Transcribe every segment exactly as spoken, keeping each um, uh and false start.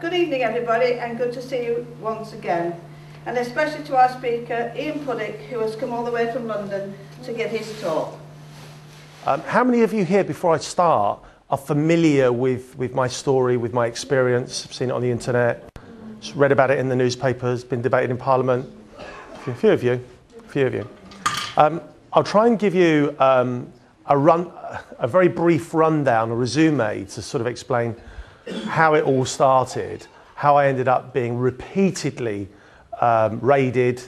Right, good evening everybody, and good to see you once again, and especially to our speaker Ian Puddick, who has come all the way from London to give his talk. Um, how many of you here, before I start, are familiar with, with my story, with my experience? I've seen it on the internet, read about it in the newspapers, been debated in Parliament. A few of you, a few of you. Um, I'll try and give you um, a, run, a very brief rundown, a resume, to sort of explain how it all started, how I ended up being repeatedly um, raided,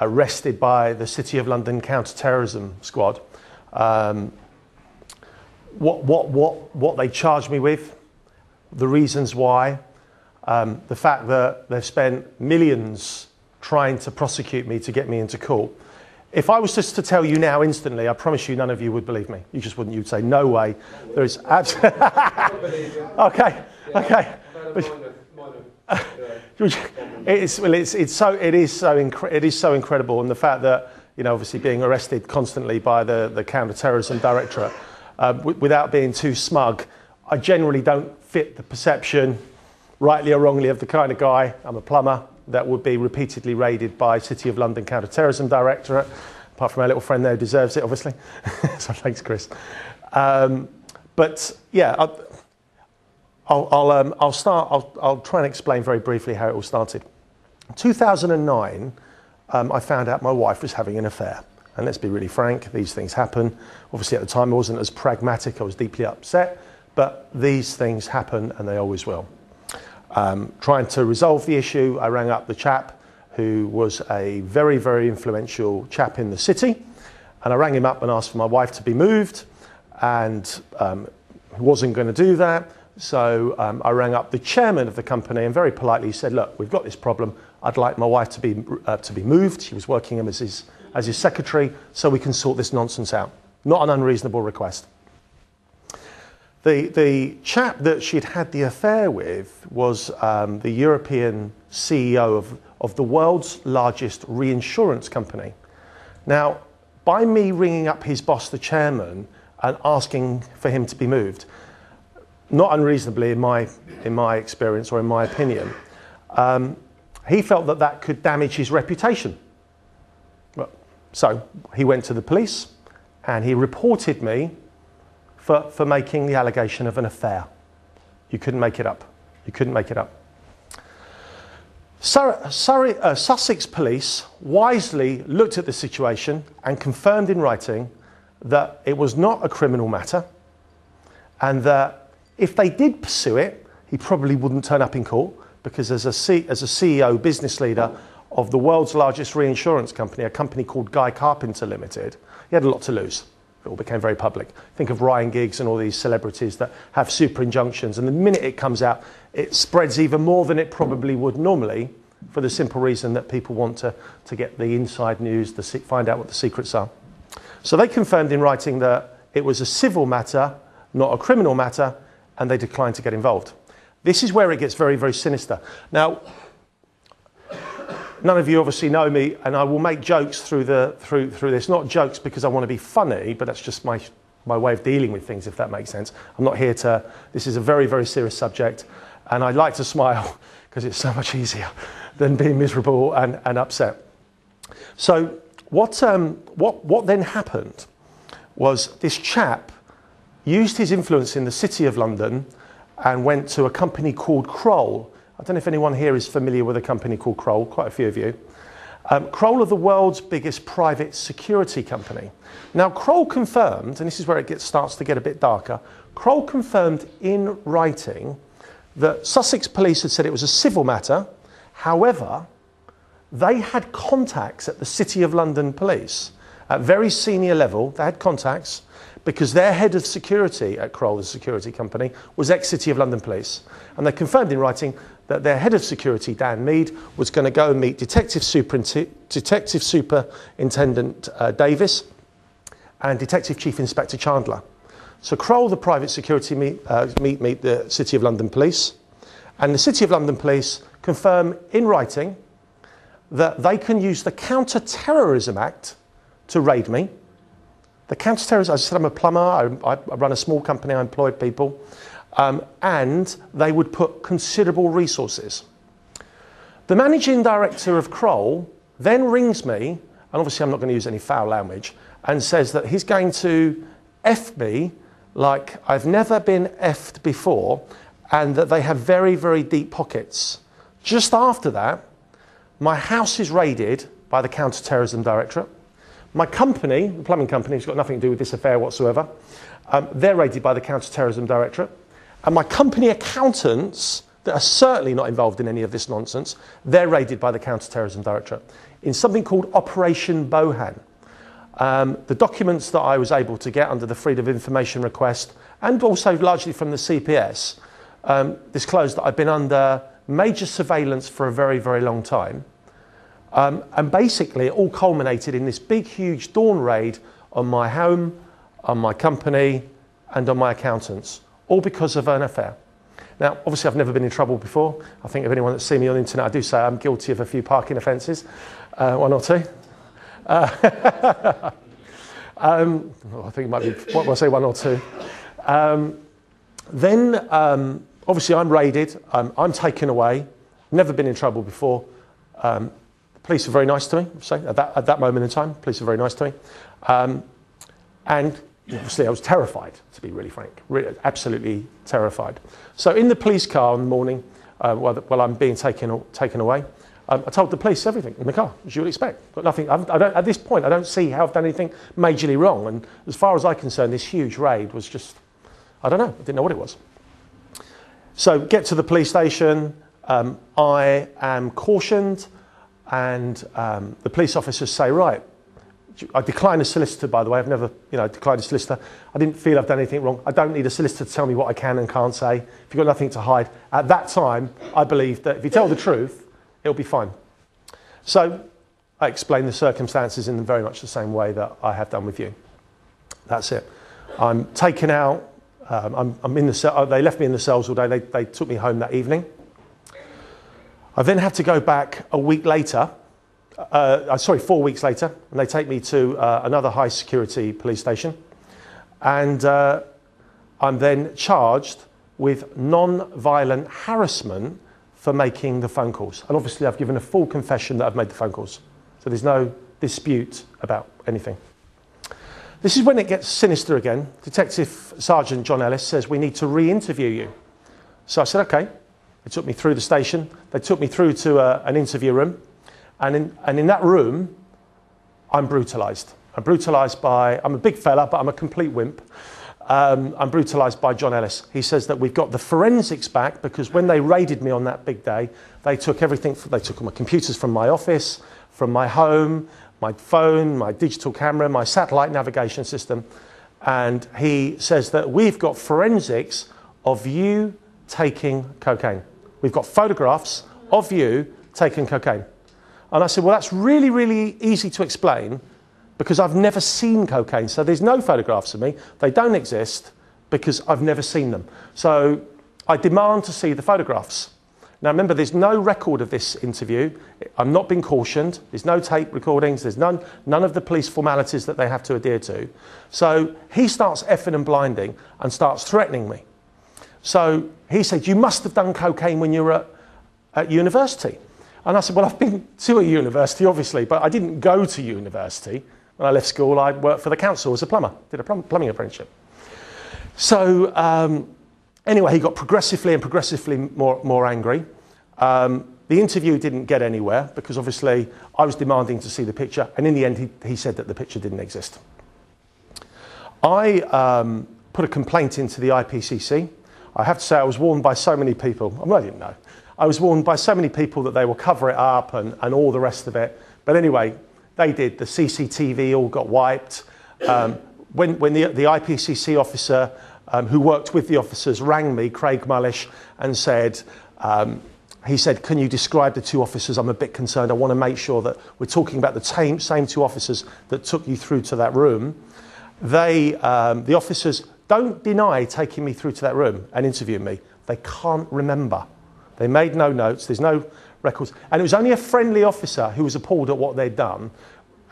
arrested by the City of London Counter-Terrorism Squad, um, what, what, what, what they charged me with, the reasons why, um, the fact that they've spent millions trying to prosecute me to get me into court. If I was just to tell you now instantly, I promise you none of you would believe me. You just wouldn't. You'd say, no way. There is absolutely... okay, okay. It's, well, it's, it's so, it, is so it is so incredible. And the fact that, you know, obviously being arrested constantly by the, the Counter-Terrorism Directorate, uh, w without being too smug, I generally don't fit the perception, rightly or wrongly, of the kind of guy. I'm a plumber that would be repeatedly raided by City of London Counter-Terrorism Directorate, apart from our little friend there who deserves it, obviously. So thanks, Chris. Um, but yeah, I'll, I'll, I'll, um, I'll start, I'll, I'll try and explain very briefly how it all started. In two thousand nine, um, I found out my wife was having an affair. And let's be really frank, these things happen. Obviously at the time I wasn't as pragmatic, I was deeply upset, but these things happen and they always will. Um, trying to resolve the issue, I rang up the chap who was a very, very influential chap in the city, and I rang him up and asked for my wife to be moved, and um, wasn't going to do that. So um, I rang up the chairman of the company and very politely said, look, we've got this problem, I'd like my wife to be, uh, to be moved. She was working him as his, as his secretary, so we can sort this nonsense out. Not an unreasonable request. The, the chap that she'd had the affair with was um, the European C E O of, of the world's largest reinsurance company. Now, by me ringing up his boss, the chairman, and asking for him to be moved, not unreasonably in my, in my experience or in my opinion, um, he felt that that could damage his reputation. So he went to the police and he reported me For, for making the allegation of an affair. You couldn't make it up. You couldn't make it up. Sur Surrey, uh, Sussex Police wisely looked at the situation and confirmed in writing that it was not a criminal matter, and that if they did pursue it, he probably wouldn't turn up in court, because as a, C as a C E O, business leader of the world's largest reinsurance company, a company called Guy Carpenter Limited, he had a lot to lose. It all became very public. Think of Ryan Giggs and all these celebrities that have super injunctions, and the minute it comes out, it spreads even more than it probably would normally, for the simple reason that people want to, to get the inside news, to find out what the secrets are. So they confirmed in writing that it was a civil matter, not a criminal matter, and they declined to get involved. This is where it gets very, very sinister. Now, none of you obviously know me, and I will make jokes through, the, through, through this. Not jokes because I want to be funny, but that's just my, my way of dealing with things, if that makes sense. I'm not here to... This is a very, very serious subject, and I like to smile because it's so much easier than being miserable and, and upset. So what, um, what, what then happened was this chap used his influence in the City of London and went to a company called Kroll. I don't know if anyone here is familiar with a company called Kroll, quite a few of you. Um, Kroll are the world's biggest private security company. Now, Kroll confirmed, and this is where it gets, starts to get a bit darker, Kroll confirmed in writing that Sussex Police had said it was a civil matter. However, they had contacts at the City of London Police at very senior level. They had contacts because their head of security at Kroll, the security company, was ex-City of London Police. And they confirmed in writing that their head of security, Dan Mead, was going to go and meet Detective Superintendent uh, Davis and Detective Chief Inspector Chandler. So Kroll, the private security, meet, uh, meet, meet the City of London Police. And the City of London Police confirm in writing that they can use the Counter-Terrorism Act to raid me. The Counter-Terrorism, I said I'm a plumber, I, I run a small company, I employ people. um, and they would put considerable resources. The managing director of Kroll then rings me, and obviously I'm not going to use any foul language, and says that he's going to F me like I've never been F'd before, and that they have very, very deep pockets. Just after that, my house is raided by the Counter-Terrorism Directorate. My company, the plumbing company, has got nothing to do with this affair whatsoever. Um, they're raided by the Counter-Terrorism Directorate. And my company accountants, that are certainly not involved in any of this nonsense, they're raided by the Counter-Terrorism Directorate in something called Operation Bohan. Um, the documents that I was able to get under the Freedom of Information request, and also largely from the C P S, um, disclosed that I've been under major surveillance for a very, very long time. Um, and basically it all culminated in this big, huge dawn raid on my home, on my company, and on my accountants, all because of an affair. Now, obviously I've never been in trouble before. I think if anyone that's seen me on the internet, I do say I'm guilty of a few parking offences, uh, one or two. Uh, um, well, I think it might be, what will I say, one or two. Um, then, um, obviously I'm raided, um, I'm taken away, never been in trouble before. Um, Police are very nice to me, so at that, at that moment in time, police are very nice to me. Um, and obviously I was terrified, to be really frank, really, absolutely terrified. So in the police car in the morning, uh, while, the, while I'm being taken, taken away, um, I told the police everything in the car, as you would expect. Got nothing, I I don't, at this point, I don't see how I've done anything majorly wrong. And as far as I'm concerned, this huge raid was just, I don't know, I didn't know what it was. So get to the police station, um, I am cautioned, and um, the police officers say, right, I decline a solicitor, by the way, I've never, you know, declined a solicitor. I didn't feel I've done anything wrong. I don't need a solicitor to tell me what I can and can't say. If you've got nothing to hide. At that time, I believed that if you tell the truth, it'll be fine. So I explained the circumstances in very much the same way that I have done with you. That's it. I'm taken out, um, I'm, I'm in the cell, they left me in the cells all day, they, they took me home that evening. I then had to go back a week later, uh, sorry, four weeks later, and they take me to uh, another high security police station. And uh, I'm then charged with non-violent harassment for making the phone calls. And obviously I've given a full confession that I've made the phone calls. So there's no dispute about anything. This is when it gets sinister again. Detective Sergeant John Ellis says, we need to re-interview you. So I said, okay. They took me through the station, they took me through to a, an interview room, and in, and in that room, I'm brutalised. I'm brutalised by, I'm a big fella, but I'm a complete wimp. Um, I'm brutalised by John Ellis. He says that we've got the forensics back because when they raided me on that big day, they took everything, they took my computers from my office, from my home, my phone, my digital camera, my satellite navigation system, and he says that we've got forensics of you taking cocaine. We've got photographs of you taking cocaine. And I said, well, that's really, really easy to explain because I've never seen cocaine. So there's no photographs of me. They don't exist because I've never seen them. So I demand to see the photographs. Now, remember, there's no record of this interview. I'm not being cautioned. There's no tape recordings. There's none, none of the police formalities that they have to adhere to. So he starts effing and blinding and starts threatening me. So he said, you must have done cocaine when you were at, at university. And I said, well, I've been to a university, obviously, but I didn't go to university. When I left school, I worked for the council as a plumber, did a plum plumbing apprenticeship. So um, anyway, he got progressively and progressively more, more angry. Um, the interview didn't get anywhere because obviously I was demanding to see the picture. And in the end, he, he said that the picture didn't exist. I um, put a complaint into the I P C C. I have to say I was warned by so many people, well, I didn't know, I was warned by so many people that they will cover it up and, and all the rest of it. But anyway, they did. The C C T V all got wiped. Um, when when the, the I P C C officer um, who worked with the officers rang me, Craig Mullish, and said, um, he said, can you describe the two officers? I'm a bit concerned. I want to make sure that we're talking about the same, same two officers that took you through to that room. They, um, the officers... don't deny taking me through to that room and interviewing me. They can't remember. They made no notes, there's no records. And it was only a friendly officer who was appalled at what they'd done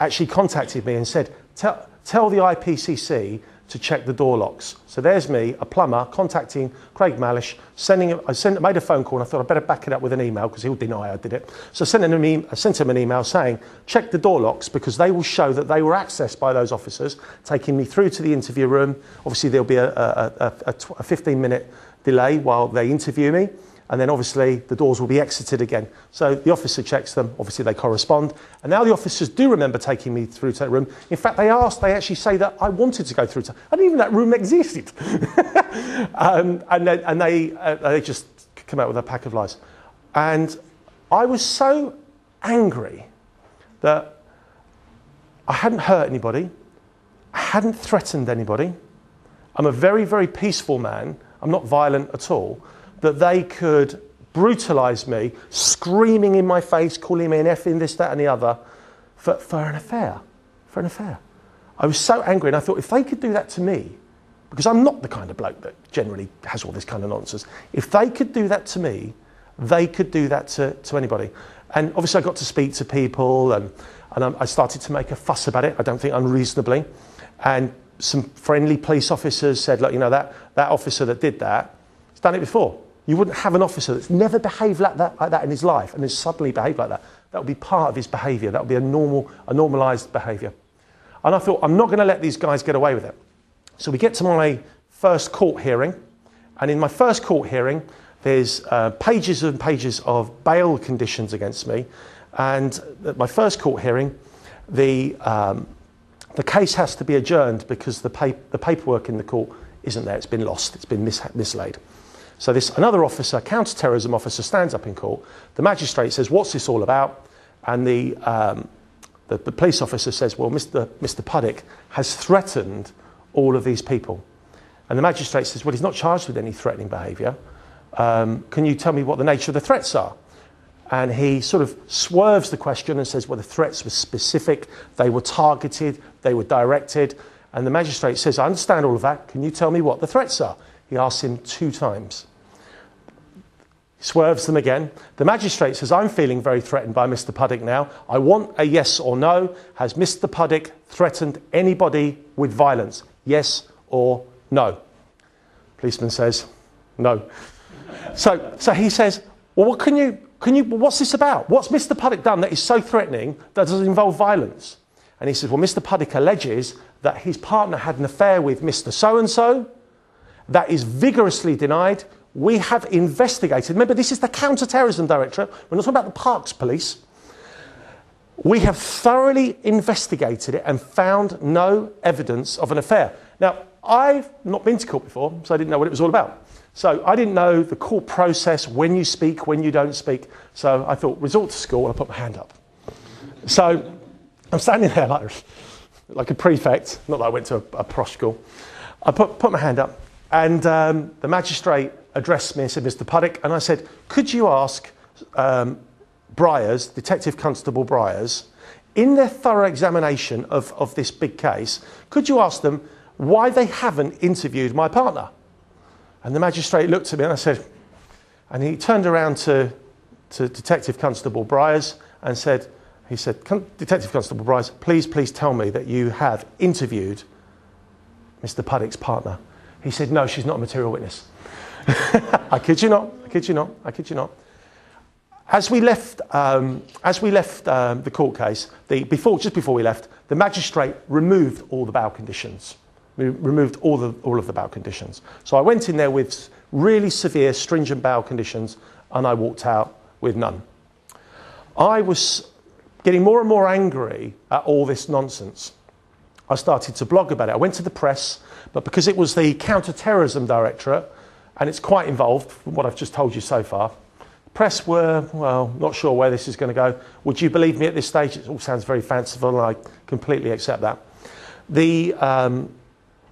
actually contacted me and said, tell, tell the I P C C to check the door locks. So there's me, a plumber, contacting Craig Mullish, sending him, I sent, made a phone call and I thought I'd better back it up with an email because he'll deny I did it. So I sent him an email, I sent him an email saying, check the door locks because they will show that they were accessed by those officers, taking me through to the interview room. Obviously there'll be a, a, a, a fifteen minute delay while they interview me. And then obviously the doors will be exited again. So the officer checks them, obviously they correspond. And now the officers do remember taking me through to that room. In fact, they asked, they actually say that I wanted to go through to, I didn't even know that room existed. um, and they, and they, uh, they just come out with a pack of lies. And I was so angry that I hadn't hurt anybody. I hadn't threatened anybody. I'm a very, very peaceful man. I'm not violent at all. That they could brutalise me, screaming in my face, calling me an effing this, that and the other, for, for an affair, for an affair. I was so angry and I thought, if they could do that to me, because I'm not the kind of bloke that generally has all this kind of nonsense, if they could do that to me, they could do that to, to anybody. And obviously I got to speak to people and, and I started to make a fuss about it, I don't think unreasonably, and some friendly police officers said, look, you know, that, that officer that did that, he's done it before. You wouldn't have an officer that's never behaved like that, like that in his life and then suddenly behaved like that. That would be part of his behaviour. That would be a normal, a normalised behaviour. And I thought, I'm not going to let these guys get away with it. So we get to my first court hearing. And in my first court hearing, there's uh, pages and pages of bail conditions against me. And at my first court hearing, the, um, the case has to be adjourned because the, pa the paperwork in the court isn't there. It's been lost. It's been mis mislaid. So this, another officer, counter-terrorism officer, stands up in court. The magistrate says, what's this all about? And the, um, the, the police officer says, well, Mister Mister Puddick has threatened all of these people. And the magistrate says, well, he's not charged with any threatening behaviour. Um, can you tell me what the nature of the threats are? And he sort of swerves the question and says, well, the threats were specific. They were targeted. They were directed. And the magistrate says, I understand all of that. Can you tell me what the threats are? He asks him two times. He swerves them again. The magistrate says, I'm feeling very threatened by Mister Puddick now. I want a yes or no. Has Mister Puddick threatened anybody with violence? Yes or no? Policeman says, no. So, so he says, well, what can you, can you, what's this about? What's Mister Puddick done that is so threatening that doesn't involve violence? And he says, well, Mister Puddick alleges that his partner had an affair with Mister So-and-so. That is vigorously denied. We have investigated. Remember, this is the counter-terrorism directorate. We're not talking about the Parks Police. We have thoroughly investigated it and found no evidence of an affair. Now, I've not been to court before, so I didn't know what it was all about. So I didn't know the court process, when you speak, when you don't speak. So I thought, resort to school, and I put my hand up. So I'm standing there like, like a prefect, not that I went to a, a posh school. I put, put my hand up. And um, the magistrate addressed me and said, Mister Puddick, and I said, could you ask um, Bryars, Detective Constable Bryars, in their thorough examination of, of this big case, could you ask them why they haven't interviewed my partner? And the magistrate looked at me and I said, and he turned around to, to Detective Constable Bryars and said, he said, Detective Constable Bryars, please, please tell me that you have interviewed Mister Puddick's partner. He said, no, she's not a material witness. I kid you not, I kid you not, I kid you not. As we left, um, as we left um, the court case, the, before, just before we left, the magistrate removed all the bail conditions. We removed all, the, all of the bail conditions. So I went in there with really severe, stringent bail conditions, and I walked out with none. I was getting more and more angry at all this nonsense. I started to blog about it. I went to the press, but because it was the counter-terrorism directorate, and it's quite involved from what I've just told you so far, the press were, well, not sure where this is going to go. Would you believe me at this stage? It all sounds very fanciful, and I completely accept that. The, um,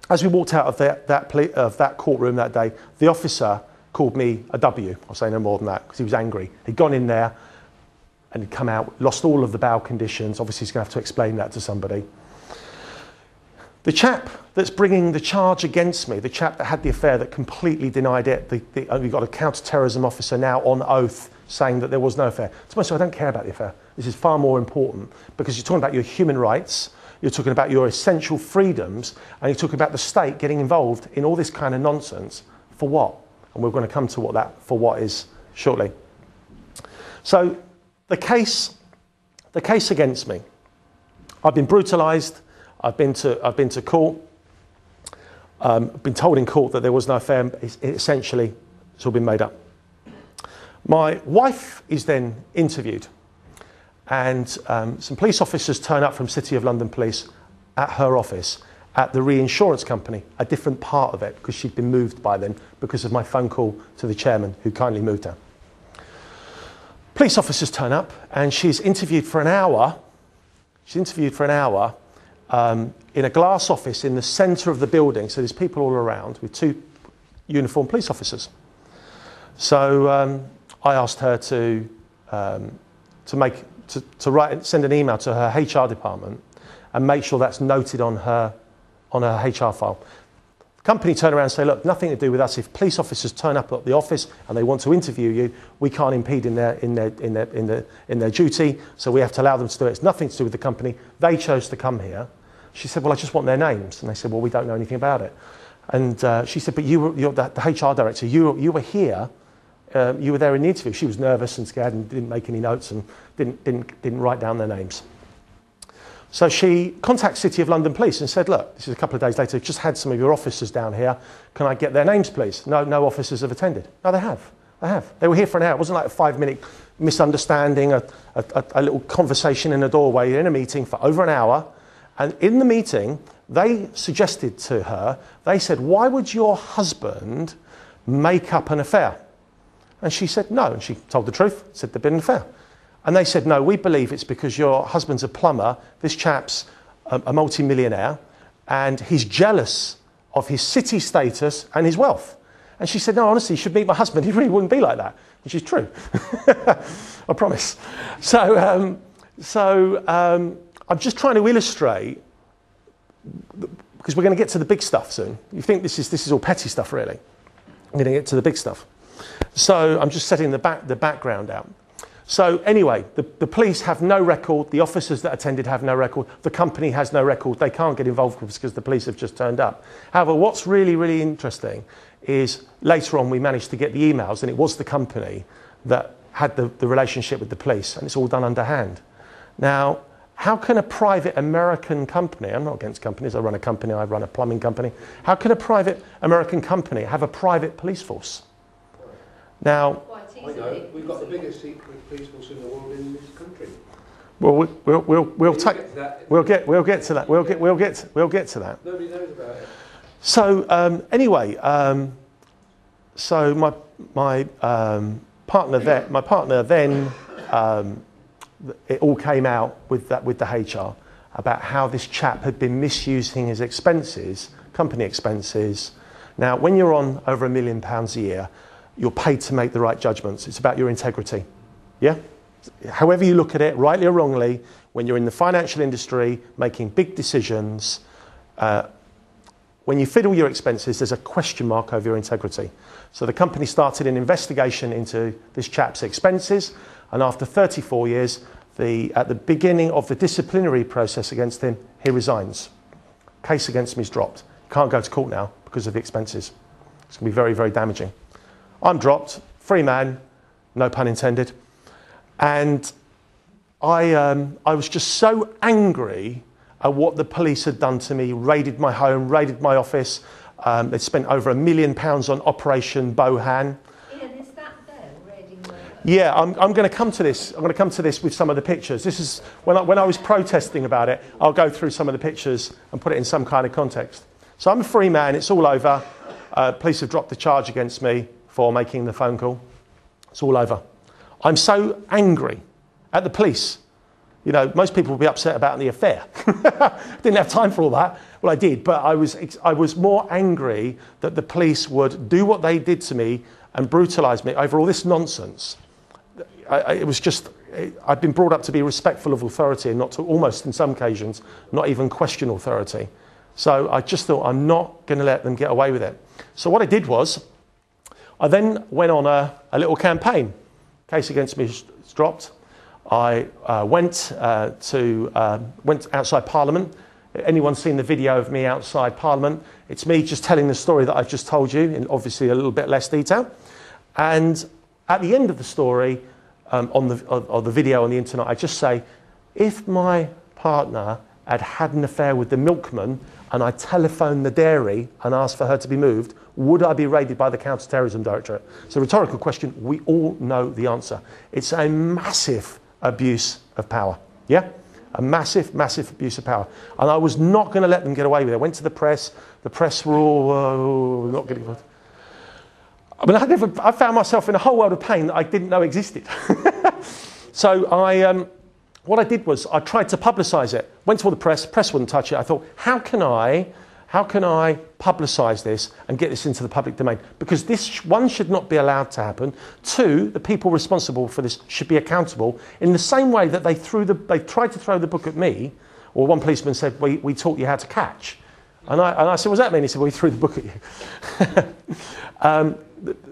as we walked out of that, that, of that courtroom that day, the officer called me a W. I'll say no more than that, because he was angry. He'd gone in there and he'd come out, lost all of the bail conditions. Obviously, he's going to have to explain that to somebody. The chap that's bringing the charge against me, the chap that had the affair that completely denied it, the, the, we've got a counter-terrorism officer now on oath saying that there was no affair. To myself, I don't care about the affair. This is far more important because you're talking about your human rights. You're talking about your essential freedoms, and you're talking about the state getting involved in all this kind of nonsense. For what? And we're going to come to what that for what is shortly. So the case, the case against me. I've been brutalised. I've been to I've been to court. Um, been told in court that there was no fair. It essentially, it's all been made up. My wife is then interviewed, and um, some police officers turn up from City of London Police at her office at the reinsurance company, a different part of it, because she'd been moved by then because of my phone call to the chairman, who kindly moved her. Police officers turn up, and she's interviewed for an hour. She's interviewed for an hour um, in a glass office in the centre of the building. So there's people all around with two uniformed police officers. So um, I asked her to um, to make to, to write send an email to her H R department and make sure that's noted on her on her H R file. The company turn around and say, look, nothing to do with us. If police officers turn up at the office and they want to interview you, we can't impede in their in their in their in their in their duty. So we have to allow them to do it. It's nothing to do with the company. They chose to come here. She said, well, I just want their names. And they said, well, we don't know anything about it. And uh, she said, but you were you're the, the H R director. You you were here. Uh, you were there in the interview. She was nervous and scared and didn't make any notes and didn't, didn't, didn't write down their names. So she contacts City of London Police and said, look, this is a couple of days later, just had some of your officers down here. Can I get their names, please? No, no officers have attended. No, they have. They have. They were here for an hour. It wasn't like a five-minute misunderstanding, a, a, a little conversation in a doorway in a meeting for over an hour. And in the meeting, they suggested to her, they said, why would your husband make up an affair? And she said no, and she told the truth, said there'd been an affair. And they said, no, we believe it's because your husband's a plumber, this chap's a, a multi-millionaire, and he's jealous of his city status and his wealth. And she said, no, honestly, you should meet my husband, he really wouldn't be like that. Which is true, I promise. So, um, so um, I'm just trying to illustrate, because we're going to get to the big stuff soon. You think this is, this is all petty stuff, really. I'm going to get to the big stuff. So I'm just setting the, back, the background out. So anyway, the, the police have no record. The officers that attended have no record. The company has no record. They can't get involved because the police have just turned up. However, what's really, really interesting is later on we managed to get the emails, and it was the company that had the, the relationship with the police, and it's all done underhand. Now, how can a private American company, I'm not against companies, I run a company, I run a plumbing company. How can a private American company have a private police force? Now, I know, we've got the biggest secret police force in the world in this country. Well, we'll we'll we'll, we'll take we'll get we'll get to that we'll get we'll get we'll get to that. Nobody knows about it. So um, anyway, um, so my my um, partner then my partner then um, it all came out with that with the H R about how this chap had been misusing his expenses, company expenses. Now, when you're on over a million pounds a year, you're paid to make the right judgments. It's about your integrity, yeah? However you look at it, rightly or wrongly, when you're in the financial industry, making big decisions, uh, when you fiddle your expenses, there's a question mark over your integrity. So the company started an investigation into this chap's expenses, and after thirty-four years, the, at the beginning of the disciplinary process against him, he resigns. Case against me is dropped. Can't go to court now because of the expenses. It's gonna be very, very damaging. I'm dropped, free man, no pun intended. And I, um, I was just so angry at what the police had done to me, raided my home, raided my office. Um, they'd spent over a million pounds on Operation Bohan. Ian, is that there, raiding my home? Yeah, I'm, I'm going to come to this. I'm going to come to this with some of the pictures. This is, when I, when I was protesting about it, I'll go through some of the pictures and put it in some kind of context. So I'm a free man, it's all over. Uh, police have dropped the charge against me for making the phone call. It's all over. I'm so angry at the police. You know, most people would be upset about the affair. Didn't have time for all that. Well, I did, but I was, I was more angry that the police would do what they did to me and brutalise me over all this nonsense. I, I, it was just, it, I've been brought up to be respectful of authority and not to, almost in some occasions, not even question authority. So I just thought, I'm not going to let them get away with it. So what I did was, I then went on a, a little campaign. Case against me is dropped. I uh, went, uh, to, uh, went outside Parliament Anyone seen the video of me outside Parliament? It's me just telling the story that I've just told you, in obviously a little bit less detail. And at the end of the story, um, on the, of, of the video on the internet, I just say, if my partner had had an affair with the milkman and I telephoned the dairy and asked for her to be moved, would I be raided by the Counter-Terrorism Directorate? It's a rhetorical question. We all know the answer. It's a massive abuse of power. Yeah? A massive, massive abuse of power. And I was not going to let them get away with it. I went to the press. The press were all, oh, not getting... I mean, I, never, I found myself in a whole world of pain that I didn't know existed. So I, um, what I did was I tried to publicise it. Went to all the press. Press wouldn't touch it. I thought, how can I, how can I publicise this and get this into the public domain? Because this, one, should not be allowed to happen. Two, the people responsible for this should be accountable in the same way that they threw the, they tried to throw the book at me. Or one policeman said, we, we taught you how to catch. And I, and I said, what does that mean? He said, well, we threw the book at you. um,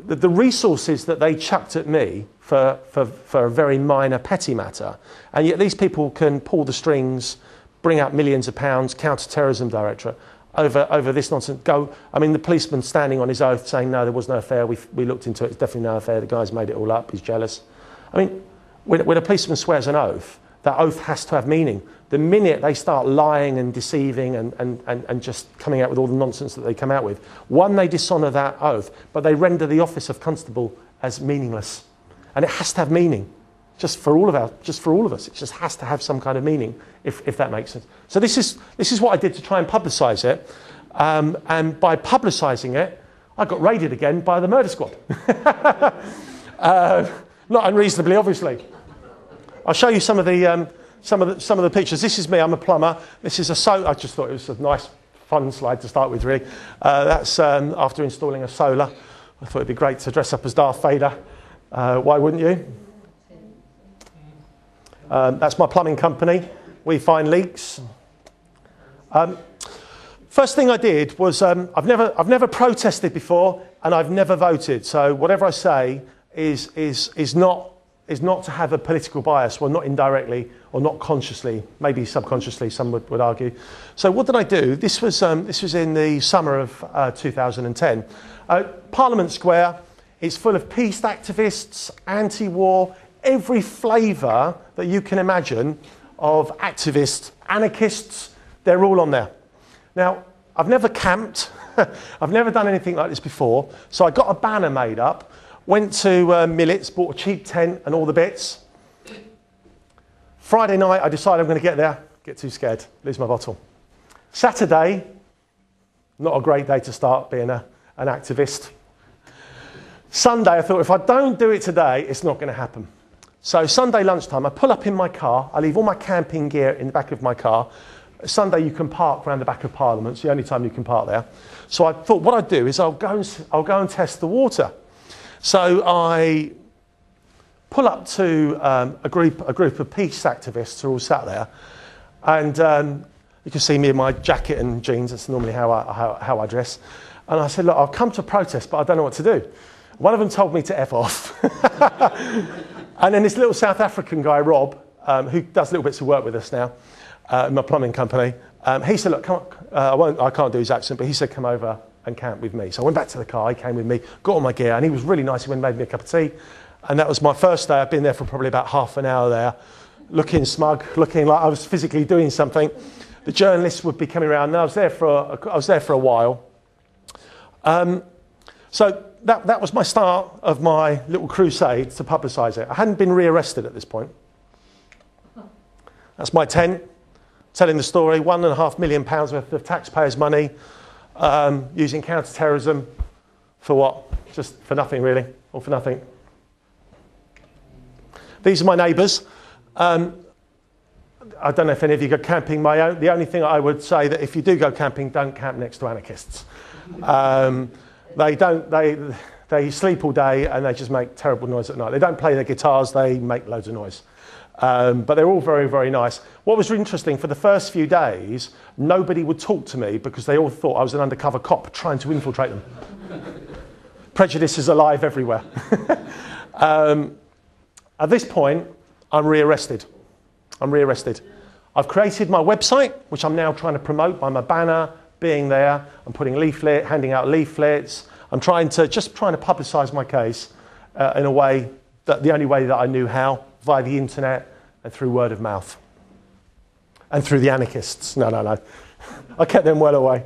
The, the resources that they chucked at me for, for, for a very minor petty matter, and yet these people can pull the strings, bring out millions of pounds, Counter-Terrorism Directorate, over, over this nonsense. Go, I mean, the policeman standing on his oath saying, no, there was no affair, we, we looked into it, it's definitely no affair, the guy's made it all up, he's jealous. I mean, when, when a policeman swears an oath, that oath has to have meaning. The minute they start lying and deceiving and, and, and, and just coming out with all the nonsense that they come out with, one, they dishonour that oath, but they render the office of constable as meaningless. And it has to have meaning, just for all of, our, just for all of us. It just has to have some kind of meaning, if, if that makes sense. So this is, this is what I did to try and publicise it. Um, and by publicising it, I got raided again by the murder squad. uh, not unreasonably, obviously. I'll show you some of the um, some of the, some of the pictures. This is me. I'm a plumber. This is a solar. I just thought it was a nice, fun slide to start with. Really, uh, that's um, after installing a solar. I thought it'd be great to dress up as Darth Vader. Uh, why wouldn't you? Um, that's my plumbing company. We find leaks. Um, first thing I did was um, I've never I've never protested before, and I've never voted. So whatever I say is is is not. is not to have a political bias, well, not indirectly or not consciously, maybe subconsciously, some would, would argue. So what did I do? This was, um, this was in the summer of uh, two thousand ten. Uh, Parliament Square is full of peace activists, anti-war, every flavour that you can imagine of activists, anarchists, they're all on there. Now, I've never camped, I've never done anything like this before, so I got a banner made up. Went to uh, Millett's, bought a cheap tent and all the bits. Friday night, I decided I'm going to get there. Get too scared, lose my bottle. Saturday, not a great day to start being a, an activist. Sunday, I thought, if I don't do it today, it's not going to happen. So Sunday lunchtime, I pull up in my car. I leave all my camping gear in the back of my car. Sunday, you can park around the back of Parliament. It's the only time you can park there. So I thought what I'd do is I'll go and, I'll go and test the water. So I pull up to um, a, group, a group of peace activists who are all sat there. And um, you can see me in my jacket and jeans. That's normally how I, how, how I dress. And I said, look, I've come to protest, but I don't know what to do. One of them told me to F off. And then this little South African guy, Rob, um, who does little bits of work with us now, uh, in my plumbing company, um, he said, look, come on, uh, I, won't, I can't do his accent, but he said, come over and camp with me. So I went back to the car, he came with me, got all my gear, and he was really nice. He went and made me a cup of tea. And that was my first day. I've been there for probably about half an hour there, looking smug, looking like I was physically doing something. The journalists would be coming around, and I was there for a, I was there for a while. Um, so that, that was my start of my little crusade to publicise it. I hadn't been rearrested at this point. That's my tent, telling the story, one and a half million pounds worth of taxpayers' money, Um, using counter-terrorism for what? Just for nothing, really, or for nothing. These are my neighbours. Um, I don't know if any of you go camping. My own, the only thing I would say that if you do go camping, don't camp next to anarchists. Um, they don't. They they sleep all day and they just make terrible noise at night. They don't play their guitars. They make loads of noise. Um, but they're all very, very nice. What was interesting, for the first few days, nobody would talk to me because they all thought I was an undercover cop trying to infiltrate them. Prejudice is alive everywhere. um, at this point, I'm rearrested. I'm rearrested. I've created my website, which I'm now trying to promote by my banner, being there, I'm putting leaflet, handing out leaflets. I'm trying to, just trying to publicise my case uh, in a way, that the only way that I knew how, via the internet and through word of mouth. And through the anarchists. No, no, no. I kept them well away.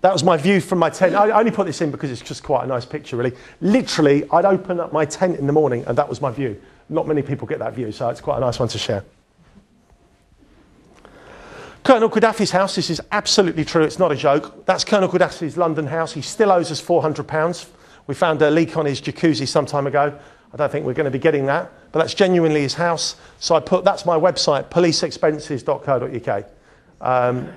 That was my view from my tent. I only put this in because it's just quite a nice picture, really. Literally, I'd open up my tent in the morning, and that was my view. Not many people get that view, so it's quite a nice one to share. Colonel Gaddafi's house, this is absolutely true, it's not a joke. That's Colonel Gaddafi's London house. He still owes us four hundred pounds. We found a leak on his jacuzzi some time ago. I don't think we're going to be getting that, but that's genuinely his house. So I put, that's my website, police expenses dot co dot U K. Um,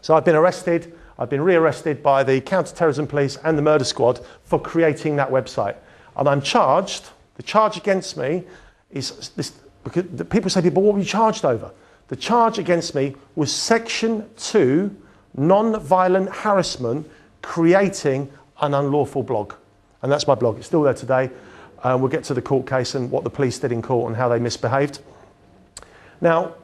so I've been arrested, I've been rearrested by the counter-terrorism police and the murder squad for creating that website. And I'm charged, the charge against me is this, because people say, but what were you charged over? The charge against me was Section two, non-violent harassment, creating an unlawful blog. And that's my blog. It's still there today. Uh, we'll get to the court case and what the police did in court and how they misbehaved. Now,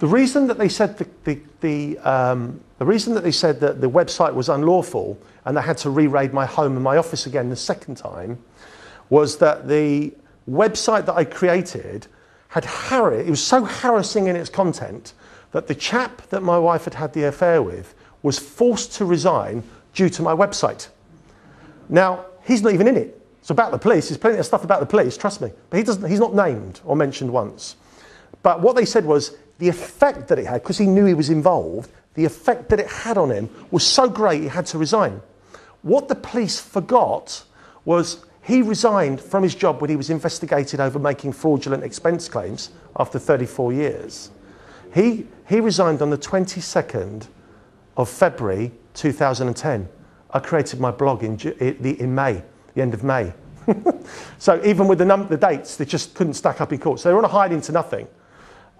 the reason that they said the, the, the, um, the reason that they said that the website was unlawful and they had to re-raid my home and my office again the second time was that the website that I created had harassed, it was so harassing in its content that the chap that my wife had had the affair with was forced to resign due to my website. Now, he's not even in it. It's about the police. There's plenty of stuff about the police, trust me. But he doesn't, he's not named or mentioned once. But what they said was the effect that it had, because he knew he was involved, the effect that it had on him was so great he had to resign. What the police forgot was he resigned from his job when he was investigated over making fraudulent expense claims after thirty-four years. He, he resigned on the twenty-second of February two thousand ten. I created my blog in, in May, the end of May. So even with the, num the dates, they just couldn't stack up in court. So they were on a hide into nothing.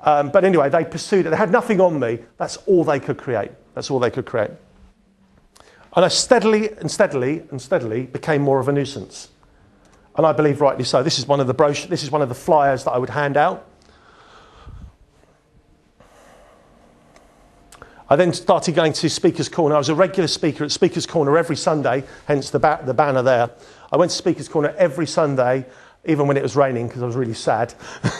Um, but anyway, they pursued it. They had nothing on me. That's all they could create. That's all they could create. And I steadily and steadily and steadily became more of a nuisance. And I believe rightly so. This is one of the brochures, this is one of the flyers that I would hand out. I then started going to Speakers' Corner. I was a regular speaker at Speakers' Corner every Sunday, hence the, ba the banner there. I went to Speakers' Corner every Sunday, even when it was raining, because I was really sad.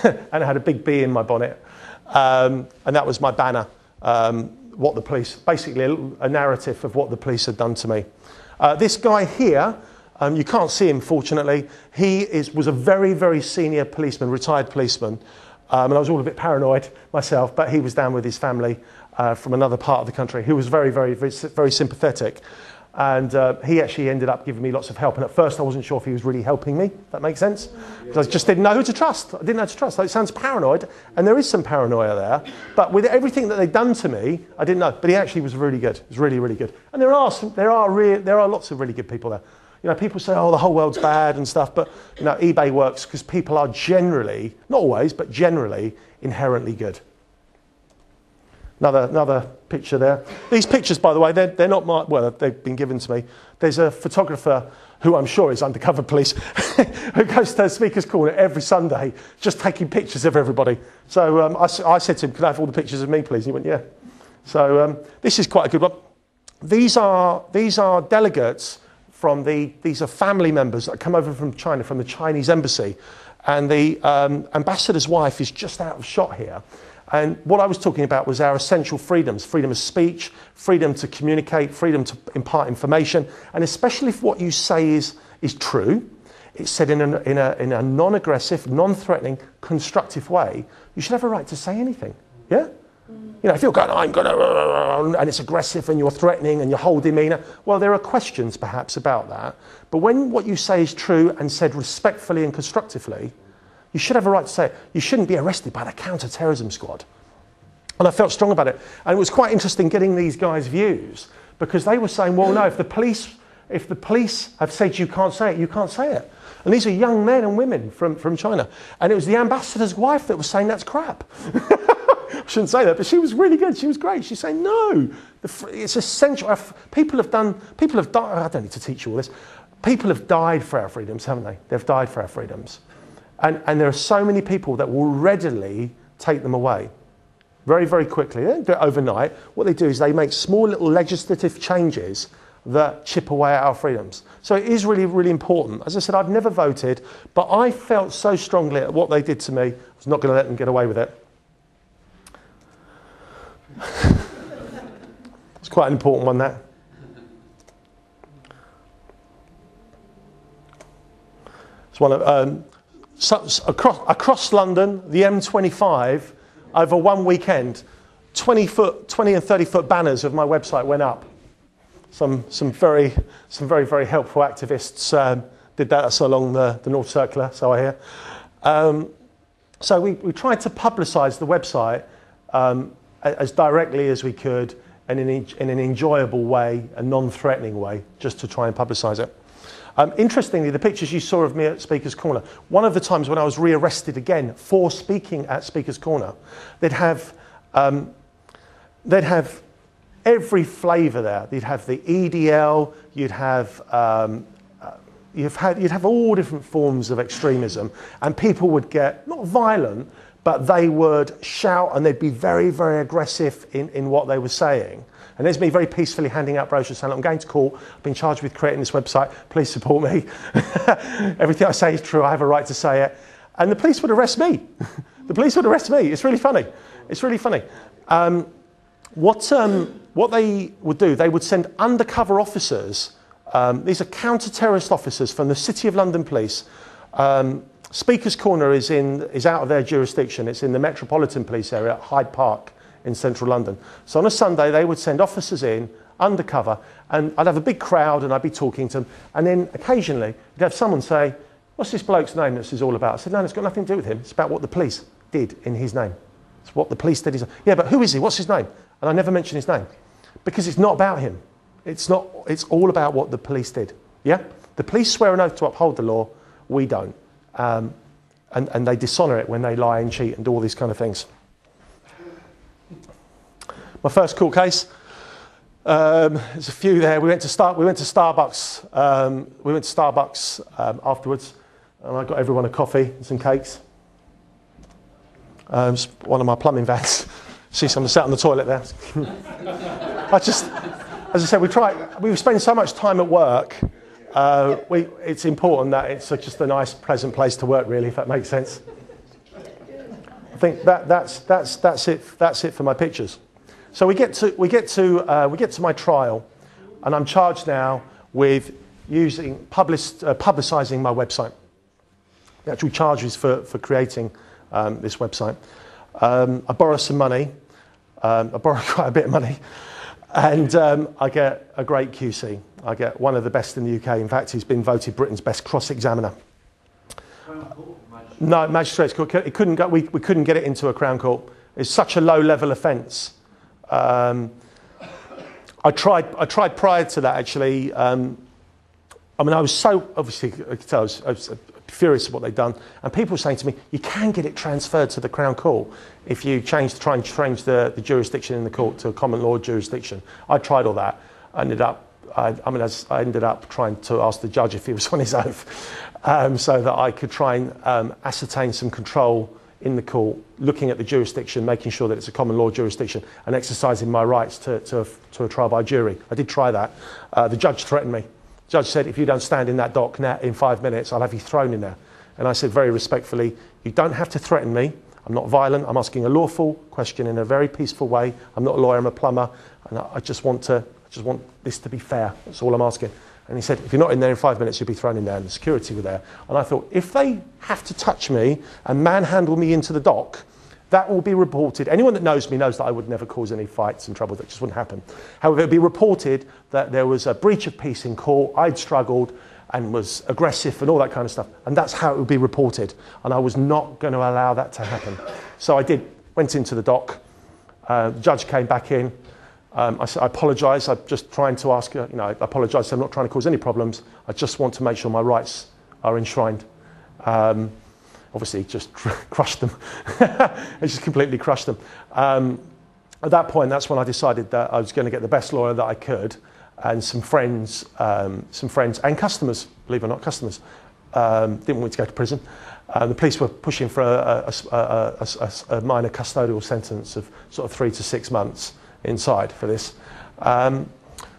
And I had a big bee in my bonnet. Um, and that was my banner, um, what the police, basically a, a narrative of what the police had done to me. Uh, this guy here, Um, you can't see him, fortunately. He is, was a very, very senior policeman, retired policeman. Um, and I was all a bit paranoid myself, but he was down with his family uh, from another part of the country who was very, very, very, very sympathetic. And uh, he actually ended up giving me lots of help. And at first, I wasn't sure if he was really helping me. If that makes sense? Because I just didn't know who to trust. I didn't know who to trust. So it sounds paranoid, and there is some paranoia there. But with everything that they'd done to me, I didn't know. But he actually was really good. He was really, really good. And there are, some, there are, re there are lots of really good people there. You know, people say, oh, the whole world's bad and stuff, but, you know, eBay works because people are generally, not always, but generally inherently good. Another, another picture there. These pictures, by the way, they're, they're not my, well, they've been given to me. There's a photographer who I'm sure is undercover police who goes to Speakers' Corner every Sunday just taking pictures of everybody. So um, I, I said to him, can I have all the pictures of me, please? And he went, yeah. So um, this is quite a good one. These are, these are delegates from the, these are family members that come over from China, from the Chinese embassy. And the um, ambassador's wife is just out of shot here. And what I was talking about was our essential freedoms, freedom of speech, freedom to communicate, freedom to impart information. And especially if what you say is, is true, it's said in a, in a, in a non-aggressive, non-threatening, constructive way, you should have a right to say anything, yeah? You know, if you're going, I'm going to, and it's aggressive and you're threatening and your whole demeanour, well, there are questions perhaps about that. But when what you say is true and said respectfully and constructively, you should have a right to say it. You shouldn't be arrested by the counter-terrorism squad. And I felt strong about it. And it was quite interesting getting these guys' views because they were saying, well, no, if the police, if the police have said you can't say it, you can't say it. And these are young men and women from, from China. And it was the ambassador's wife that was saying that's crap. I shouldn't say that, but she was really good. She was great. She's saying, no, it's essential. People have done, people have died. I don't need to teach you all this. People have died for our freedoms, haven't they? They've died for our freedoms. And, and there are so many people that will readily take them away. Very, very quickly. They don't do it overnight. What they do is they make small little legislative changes that chip away at our freedoms. So it is really, really important. As I said, I've never voted, but I felt so strongly at what they did to me, I was not going to let them get away with it. It's quite an important one, that. It's one of, um, so, across, across London, the M twenty-five, over one weekend, twenty foot, twenty and thirty foot banners of my website went up. Some, some, very, some very, very helpful activists um, did that along the, the North Circular, so I hear. Um, so we, we tried to publicise the website um, as directly as we could and in, en in an enjoyable way, a non-threatening way, just to try and publicise it. Um, interestingly, the pictures you saw of me at Speakers' Corner, one of the times when I was rearrested again for speaking at Speakers' Corner, they'd have, um, they'd have every flavour there. You'd have the E D L, you'd have, um, uh, you've had, you'd have all different forms of extremism, and people would get, not violent, but they would shout and they'd be very, very aggressive in, in what they were saying. And there's me very peacefully handing out brochures saying, I'm going to court, I've been charged with creating this website, please support me. Everything I say is true, I have a right to say it. And the police would arrest me. The police would arrest me. It's really funny. It's really funny. Um, what, um, what they would do, they would send undercover officers, um, these are counter-terrorist officers from the City of London Police. Um, Speakers' Corner is, in, is out of their jurisdiction. It's in the Metropolitan Police area at Hyde Park in central London. So on a Sunday, they would send officers in, undercover, and I'd have a big crowd and I'd be talking to them. And then occasionally, you'd have someone say, what's this bloke's name this is all about? I said, no, it's got nothing to do with him. It's about what the police did in his name. It's what the police did. His yeah, but who is he? What's his name? And I never mention his name because it's not about him. It's, not, it's all about what the police did. Yeah? The police swear an oath to uphold the law. We don't. Um, and, and they dishonour it when they lie and cheat and do all these kind of things. My first court case, um, there's a few there. We went to, Star we went to Starbucks, um, we went to Starbucks um, afterwards, and I got everyone a coffee and some cakes. Um, one of my plumbing vans. See someone sat on the toilet there. I just, as I said, we try, we spend so much time at work. Uh, we, it's important that it's just a nice, pleasant place to work, really, if that makes sense. I think that, that's, that's, that's, it, that's it for my pictures. So we get to, we get to, uh, we get to my trial, and I'm charged now with using, published, uh, publicising my website. The actual charges for, for creating um, this website. Um, I borrow some money. Um, I borrow quite a bit of money. And um, I get a great Q C. I get one of the best in the U K. In fact, he's been voted Britain's best cross-examiner. Crown Court? Magistrate. No, Magistrates Court. It couldn't go, we, we couldn't get it into a Crown Court. It's such a low-level offence. Um, I, tried, I tried prior to that, actually. Um, I mean, I was so, obviously, I was, I was furious at what they'd done. And people were saying to me, you can get it transferred to the Crown Court if you change, try and change the, the jurisdiction in the court to a common law jurisdiction. I tried all that. I ended up... I, I mean, I ended up trying to ask the judge if he was on his oath, um, so that I could try and um, ascertain some control in the court, looking at the jurisdiction, making sure that it's a common law jurisdiction, and exercising my rights to, to, a, to a trial by jury. I did try that. Uh, the judge threatened me. The judge said, if you don't stand in that dock now in five minutes, I'll have you thrown in there. And I said very respectfully, you don't have to threaten me. I'm not violent. I'm asking a lawful question in a very peaceful way. I'm not a lawyer. I'm a plumber. And I, I just want to... just want this to be fair, that's all I'm asking. And he said, if you're not in there in five minutes, you'll be thrown in there, and the security were there. And I thought, if they have to touch me and manhandle me into the dock, that will be reported. Anyone that knows me knows that I would never cause any fights and trouble, that just wouldn't happen. However, it would be reported that there was a breach of peace in court, I'd struggled and was aggressive and all that kind of stuff, and that's how it would be reported. And I was not going to allow that to happen. So I did, went into the dock, uh, the judge came back in. Um, I, I apologise, I'm just trying to ask, you know, I apologise, I'm not trying to cause any problems, I just want to make sure my rights are enshrined. Um, obviously, just crushed them. I just completely crushed them. Um, at that point, that's when I decided that I was going to get the best lawyer that I could, and some friends, um, some friends and customers, believe it or not, customers, um, didn't want me to go to prison. Uh, the police were pushing for a, a, a, a, a minor custodial sentence of sort of three to six months inside for this. Um,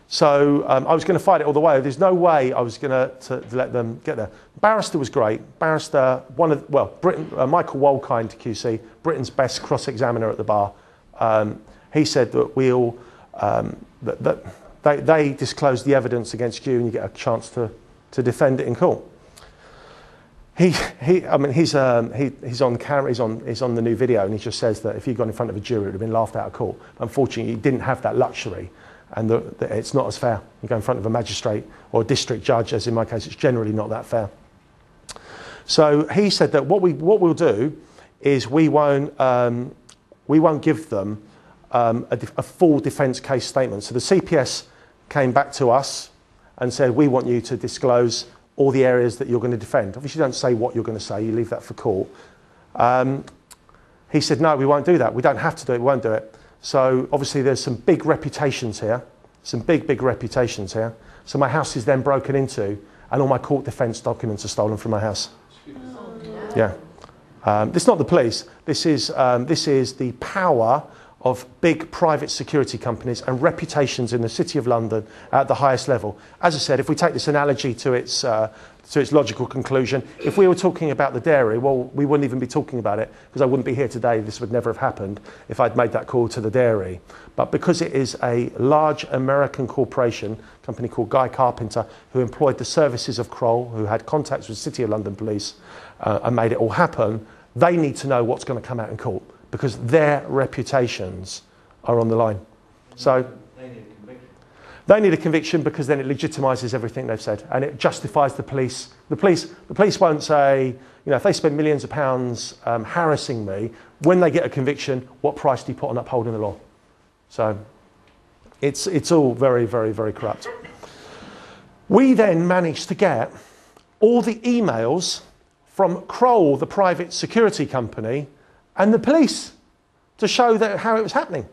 so um, I was going to fight it all the way. There's no way I was going to, to let them get there. Barrister was great. Barrister, one of well, Britain, uh, Michael Wolkind, Q C, Britain's best cross-examiner at the bar. Um, he said that we'll um, that, that they, they disclose the evidence against you, and you get a chance to to defend it in court. He, he, I mean, he's, um, he, he's on camera, he's on, he's on the new video, and he just says that if he'd gone in front of a jury, it would have been laughed out of court. Unfortunately, he didn't have that luxury, and the, the, it's not as fair. You go in front of a magistrate or a district judge, as in my case, it's generally not that fair. So he said that what, we, what we'll do is we won't, um, we won't give them um, a, a full defence case statement. So the C P S came back to us and said, we want you to disclose all the areas that you're going to defend. Obviously, you don't say what you're going to say. You leave that for court. Um, he said, no, we won't do that. We don't have to do it. We won't do it. So obviously, there's some big reputations here, some big, big reputations here. So my house is then broken into, and all my court defence documents are stolen from my house. Oh, no. Yeah. Um, this is not the police. This is, um, this is the power of big private security companies and reputations in the City of London at the highest level. As I said, if we take this analogy to its, uh, to its logical conclusion, if we were talking about the dairy, well, we wouldn't even be talking about it because I wouldn't be here today. This would never have happened if I'd made that call to the dairy. But because it is a large American corporation, a company called Guy Carpenter, who employed the services of Kroll, who had contacts with City of London Police uh, and made it all happen, they need to know what's going to come out in court, because their reputations are on the line. So they need a conviction. They need a conviction because then it legitimises everything they've said, and it justifies the police. The police, the police won't say, you know, if they spend millions of pounds um, harassing me, when they get a conviction, what price do you put on upholding the law? So it's, it's all very, very, very corrupt. We then managed to get all the emails from Kroll, the private security company, and the police to show that how it was happening.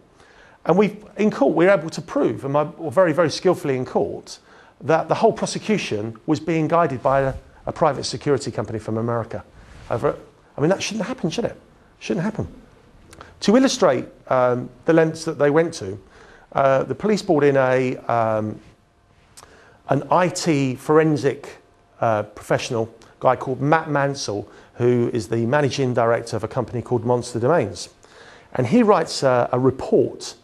And we, in court, we were able to prove, and I, very, very skillfully in court, that the whole prosecution was being guided by a, a private security company from America. Over, I mean, that shouldn't happen, should it? Shouldn't happen. To illustrate um, the lengths that they went to, uh, the police brought in a, um, an I T forensic uh, professional, a guy called Matt Mansell, who is the managing director of a company called Monster Domains. And he writes a, a report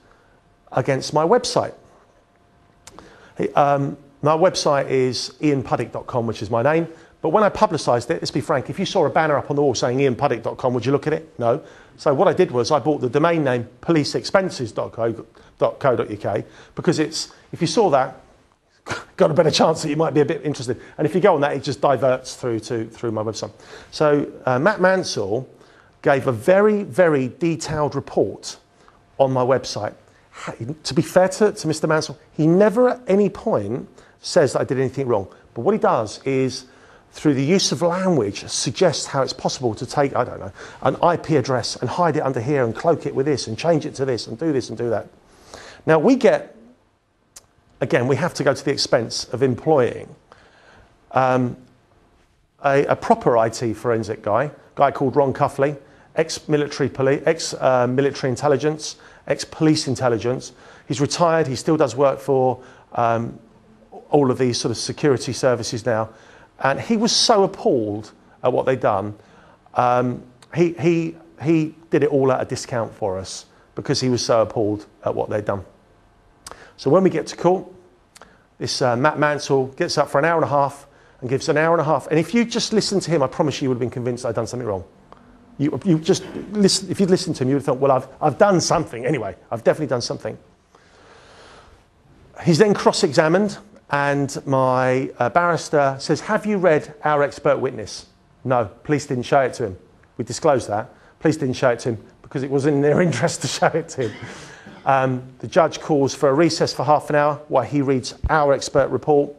against my website. He, um, my website is ian puddick dot com, which is my name. But when I publicised it, let's be frank, if you saw a banner up on the wall saying ian puddick dot com, would you look at it? No. So what I did was I bought the domain name police expenses dot co dot uk because it's, if you saw that, got a better chance that you might be a bit interested. And if you go on that, it just diverts through to through my website. So uh, Matt Mansell gave a very, very detailed report on my website. To be fair to, to Mister Mansell, he never at any point says that I did anything wrong. But what he does is, through the use of language, suggests how it's possible to take, I don't know, an I P address and hide it under here and cloak it with this and change it to this and do this and do that. Now, we get... Again, we have to go to the expense of employing um, a, a proper I T forensic guy, a guy called Ron Cuffley, ex-military police, ex-military uh, intelligence, ex-police intelligence. He's retired. He still does work for um, all of these sort of security services now. And he was so appalled at what they'd done. Um, he, he, he did it all at a discount for us because he was so appalled at what they'd done. So when we get to court, this uh, Matt Mansell gets up for an hour and a half and gives an hour and a half. And if you just listened to him, I promise you, you would have been convinced I'd done something wrong. You, you just listen, if you'd listened to him, you would have thought, well, I've, I've done something anyway. I've definitely done something. He's then cross-examined, and my uh, barrister says, have you read our expert witness? No, police didn't show it to him. We disclosed that. Police didn't show it to him because it wasn't in their interest to show it to him. Um, the judge calls for a recess for half an hour while he reads our expert report.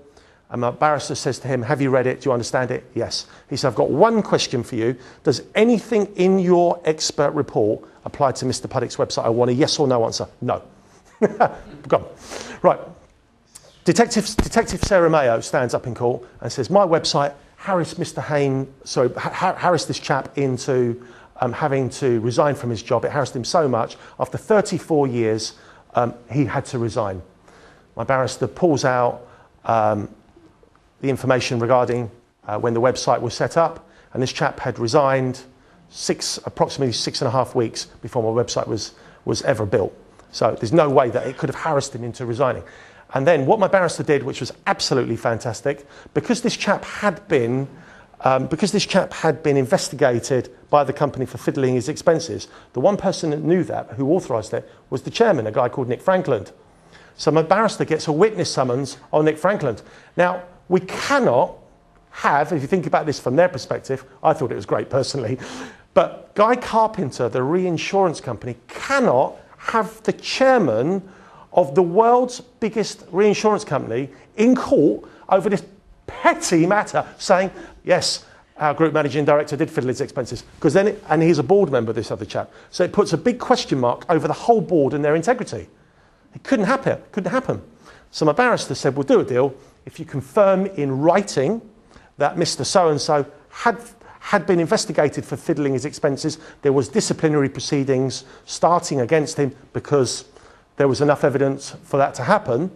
And my barrister says to him, have you read it? Do you understand it? Yes. He said, I've got one question for you. Does anything in your expert report apply to Mister Puddick's website? I want a yes or no answer. No. Gone. Right. Detective, Detective Sarah Mayo stands up in court and says, my website harass Mister Hayne, sorry, har harassed this chap into um, having to resign from his job. It harassed him so much, after thirty-four years, um, he had to resign. My barrister pulls out um, the information regarding uh, when the website was set up, and this chap had resigned six, approximately six and a half weeks before my website was, was ever built. So there's no way that it could have harassed him into resigning. And then what my barrister did, which was absolutely fantastic, because this chap had been, um, because this chap had been investigated by the company for fiddling his expenses, the one person that knew that, who authorised it, was the chairman, a guy called Nick Franklin. So my barrister gets a witness summons on Nick Franklin. Now, we cannot have, if you think about this from their perspective, I thought it was great personally, but Guy Carpenter, the reinsurance company, cannot have the chairman of the world's biggest reinsurance company in court over this petty matter, saying, yes, our group managing director did fiddle his expenses, because then, it, and he's a board member, this other chap. So it puts a big question mark over the whole board and their integrity. It couldn't happen, couldn't happen. So my barrister said, we'll do a deal if you confirm in writing that Mister So-and-so had, had been investigated for fiddling his expenses. There was disciplinary proceedings starting against him because there was enough evidence for that to happen,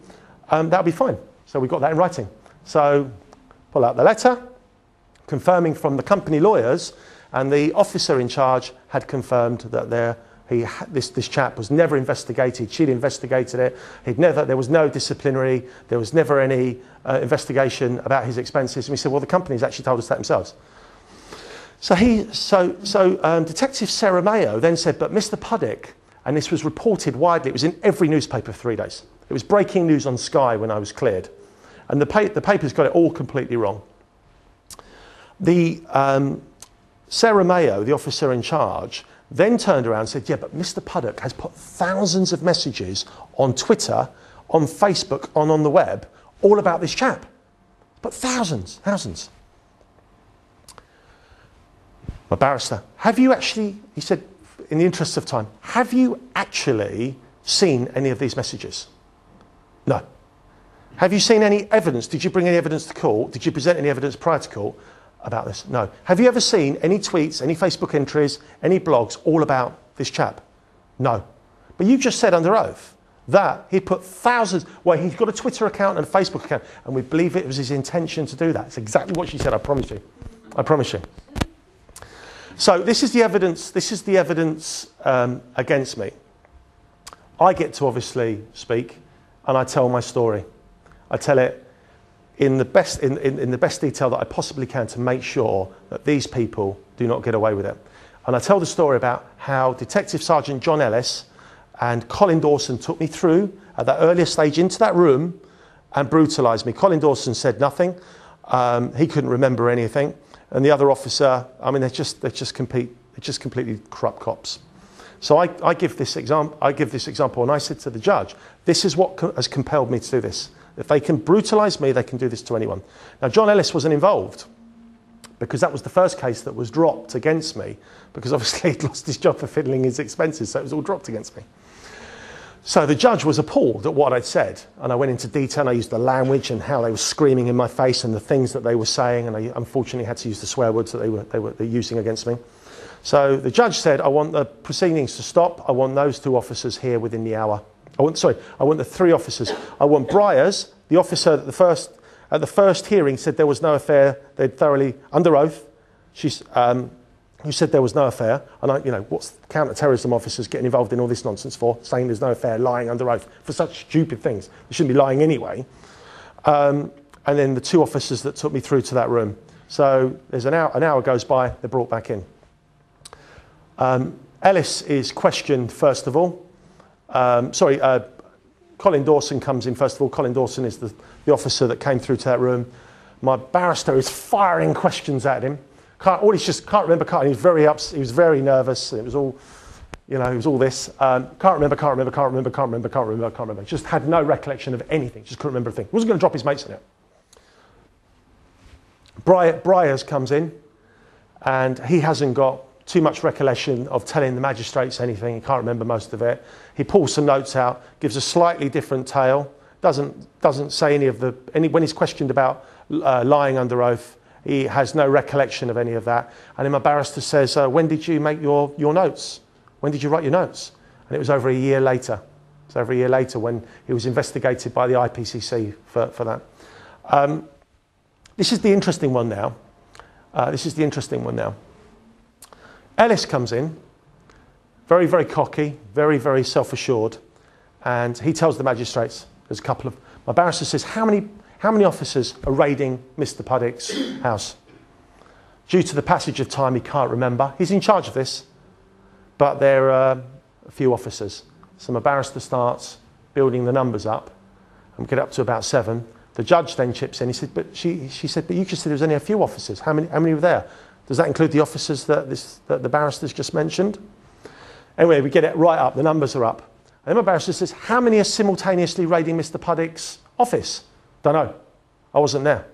um, that'll be fine. So we got that in writing. So pull out the letter, confirming from the company lawyers, and the officer in charge had confirmed that there, he, this, this chap was never investigated. She'd investigated it. He'd never, there was no disciplinary. There was never any uh, investigation about his expenses. And we said, well, the company's actually told us that themselves. So, he, so, so um, Detective Sarah Mayo then said, but Mister Puddick, and this was reported widely, it was in every newspaper for three days. It was breaking news on Sky when I was cleared. And the, pa the papers got it all completely wrong. The, um, Sarah Mayo, the officer in charge, then turned around and said, yeah, but Mister Puddick has put thousands of messages on Twitter, on Facebook, on, on the web, all about this chap. But thousands, thousands. My barrister, have you actually, he said, in the interest of time, have you actually seen any of these messages? No. Have you seen any evidence? Did you bring any evidence to court? Did you present any evidence prior to court about this? No. Have you ever seen any tweets, any Facebook entries, any blogs all about this chap? No. But you just said under oath that he put thousands, well, he's got a Twitter account and a Facebook account, and we believe it was his intention to do that. It's exactly what she said, I promise you. I promise you. So this is the evidence, this is the evidence um, against me. I get to obviously speak, and I tell my story. I tell it in the best, in, in, in the best detail that I possibly can to make sure that these people do not get away with it. And I tell the story about how Detective Sergeant John Ellis and Colin Dawson took me through at that earlier stage into that room and brutalised me. Colin Dawson said nothing. Um, he couldn't remember anything. And the other officer, I mean, they're just, they're just, compete, they're just completely corrupt cops. So I, I, give this example, I give this example, and I said to the judge, this is what co has compelled me to do this. If they can brutalise me, they can do this to anyone. Now, John Ellis wasn't involved because that was the first case that was dropped against me, because obviously he'd lost his job for fiddling his expenses, so it was all dropped against me. So the judge was appalled at what I'd said, and I went into detail, and I used the language and how they were screaming in my face and the things that they were saying, and I unfortunately had to use the swear words that they were, they were using against me. So the judge said, I want the proceedings to stop. I want those two officers here within the hour. I want, sorry, I want the three officers. I want Bryars, the officer at the first, at the first hearing said there was no affair. They'd thoroughly, under oath, she's, um, who said there was no affair, and I, you know, what's counter-terrorism officers getting involved in all this nonsense for, saying there's no affair, lying under oath, for such stupid things. They shouldn't be lying anyway. Um, and then the two officers that took me through to that room. So there's an hour, an hour goes by, they're brought back in. Um, Ellis is questioned, first of all. Um, sorry, uh, Colin Dawson comes in, first of all. Colin Dawson is the, the officer that came through to that room. My barrister is firing questions at him. Can't, all he's just can't remember, can't, he was very ups, he was very nervous, it was all, you know, it was all this, um, can't remember, can't remember, can't remember, can't remember, can't remember, can't remember, just had no recollection of anything, just couldn't remember a thing. Wasn't going to drop his mates in it. Bry Bryars comes in, and he hasn't got too much recollection of telling the magistrates anything, he can't remember most of it. He pulls some notes out, gives a slightly different tale, doesn't, doesn't say any of the, any, when he's questioned about uh, lying under oath, He has no recollection of any of that. And then my barrister says, uh, when did you make your, your notes? When did you write your notes? And it was over a year later. So over a year later when he was investigated by the I P C C for, for that. Um, this is the interesting one now. Uh, this is the interesting one now. Ellis comes in, very, very cocky, very, very self-assured. And he tells the magistrates, there's a couple of, my barrister says, how many, how many officers are raiding Mister Puddick's house? Due to the passage of time, he can't remember. He's in charge of this, but there are a few officers. So my barrister starts building the numbers up and get up to about seven. The judge then chips in. He said, but she, she said, but you just said there was only a few officers. How many, how many were there? Does that include the officers that, this, that the barrister's just mentioned? Anyway, we get it right up. The numbers are up. And then my barrister says, how many are simultaneously raiding Mister Puddick's office? Don't know. I wasn't there.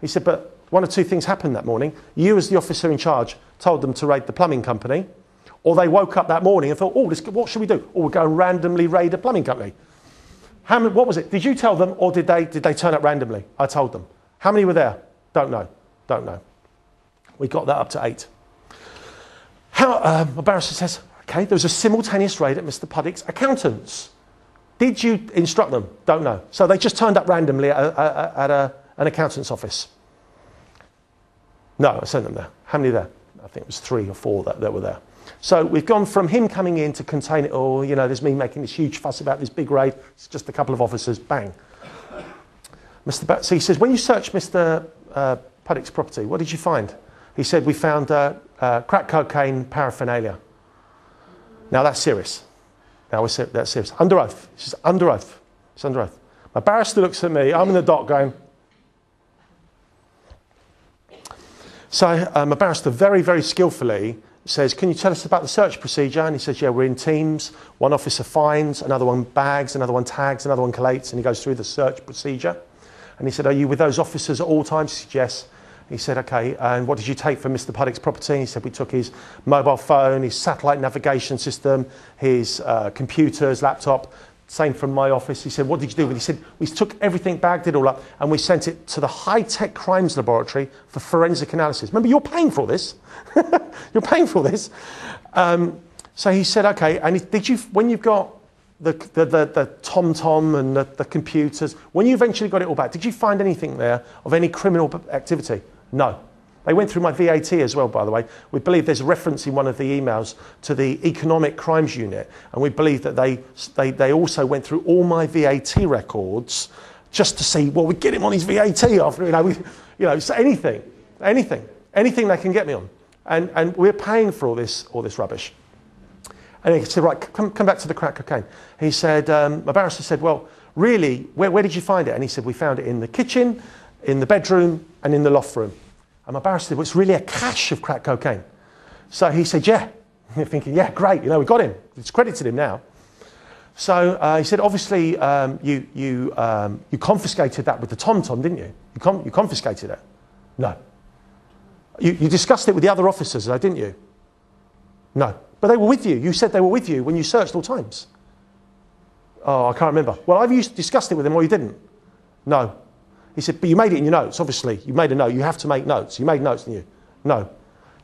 He said, but one or two things happened that morning. You, as the officer in charge, told them to raid the plumbing company, or they woke up that morning and thought, oh, this, what should we do? Or we'll go and randomly raid a plumbing company. How many, what was it? Did you tell them, or did they, did they turn up randomly? I told them. How many were there? Don't know. Don't know. We got that up to eight. How, uh, my barrister says, okay, there was a simultaneous raid at Mister Puddick's accountants. Did you instruct them? Don't know. So they just turned up randomly at, a, at a, an accountant's office. No, I sent them there. How many there? I think it was three or four that, that were there. So we've gone from him coming in to contain it all, you know, there's me making this huge fuss about this big raid. It's just a couple of officers, bang. Mister Bat, so he says, when you searched Mister Uh, Puddick's property, what did you find? He said, we found uh, uh, crack cocaine paraphernalia. Now that's serious. Now we're ser that's serious. Under oath. It's just under oath. It's under oath. My barrister looks at me. I'm in the dock going. So um, my barrister very, very skillfully says, can you tell us about the search procedure? And he says, yeah, we're in teams. One officer finds, another one bags, another one tags, another one collates, and he goes through the search procedure. And he said, are you with those officers at all times? He said, yes. He said, okay, and what did you take from Mister Puddick's property? And he said, we took his mobile phone, his satellite navigation system, his uh, computer, his laptop, same from my office. He said, what did you do with it? He said, we took everything, bagged it all up, and we sent it to the high-tech crimes laboratory for forensic analysis. Remember, you're paying for all this. You're paying for all this. Um, so he said, okay, and did you, when you've got the the, the, the tom-tom and the, the computers, when you eventually got it all back, did you find anything there of any criminal activity? No. They went through my V A T as well, by the way. We believe there's reference in one of the emails to the Economic Crimes Unit, and we believe that they, they, they also went through all my V A T records just to see, well, we get him on his V A T after, you know, we, you know, so anything, anything, anything they can get me on. And, and we're paying for all this, all this rubbish. And he said, right, come, come back to the crack cocaine. He said, um, my barrister said, well, really, where, where did you find it? And he said, we found it in the kitchen, in the bedroom, and in the loft room. And my barrister said, well, it's really a cache of crack cocaine. So he said, yeah. And you're thinking, yeah, great, you know, we got him. It's credited him now. So uh, he said, obviously, um, you, you, um, you confiscated that with the tom-tom, didn't you? You, con you confiscated it? No. You, you discussed it with the other officers, though, didn't you? No. But they were with you. You said they were with you when you searched all times. Oh, I can't remember. Well, I've used, discussed it with them, or you didn't? No. He said, but you made it in your notes, obviously. You made a note. You have to make notes. You made notes, didn't you? No.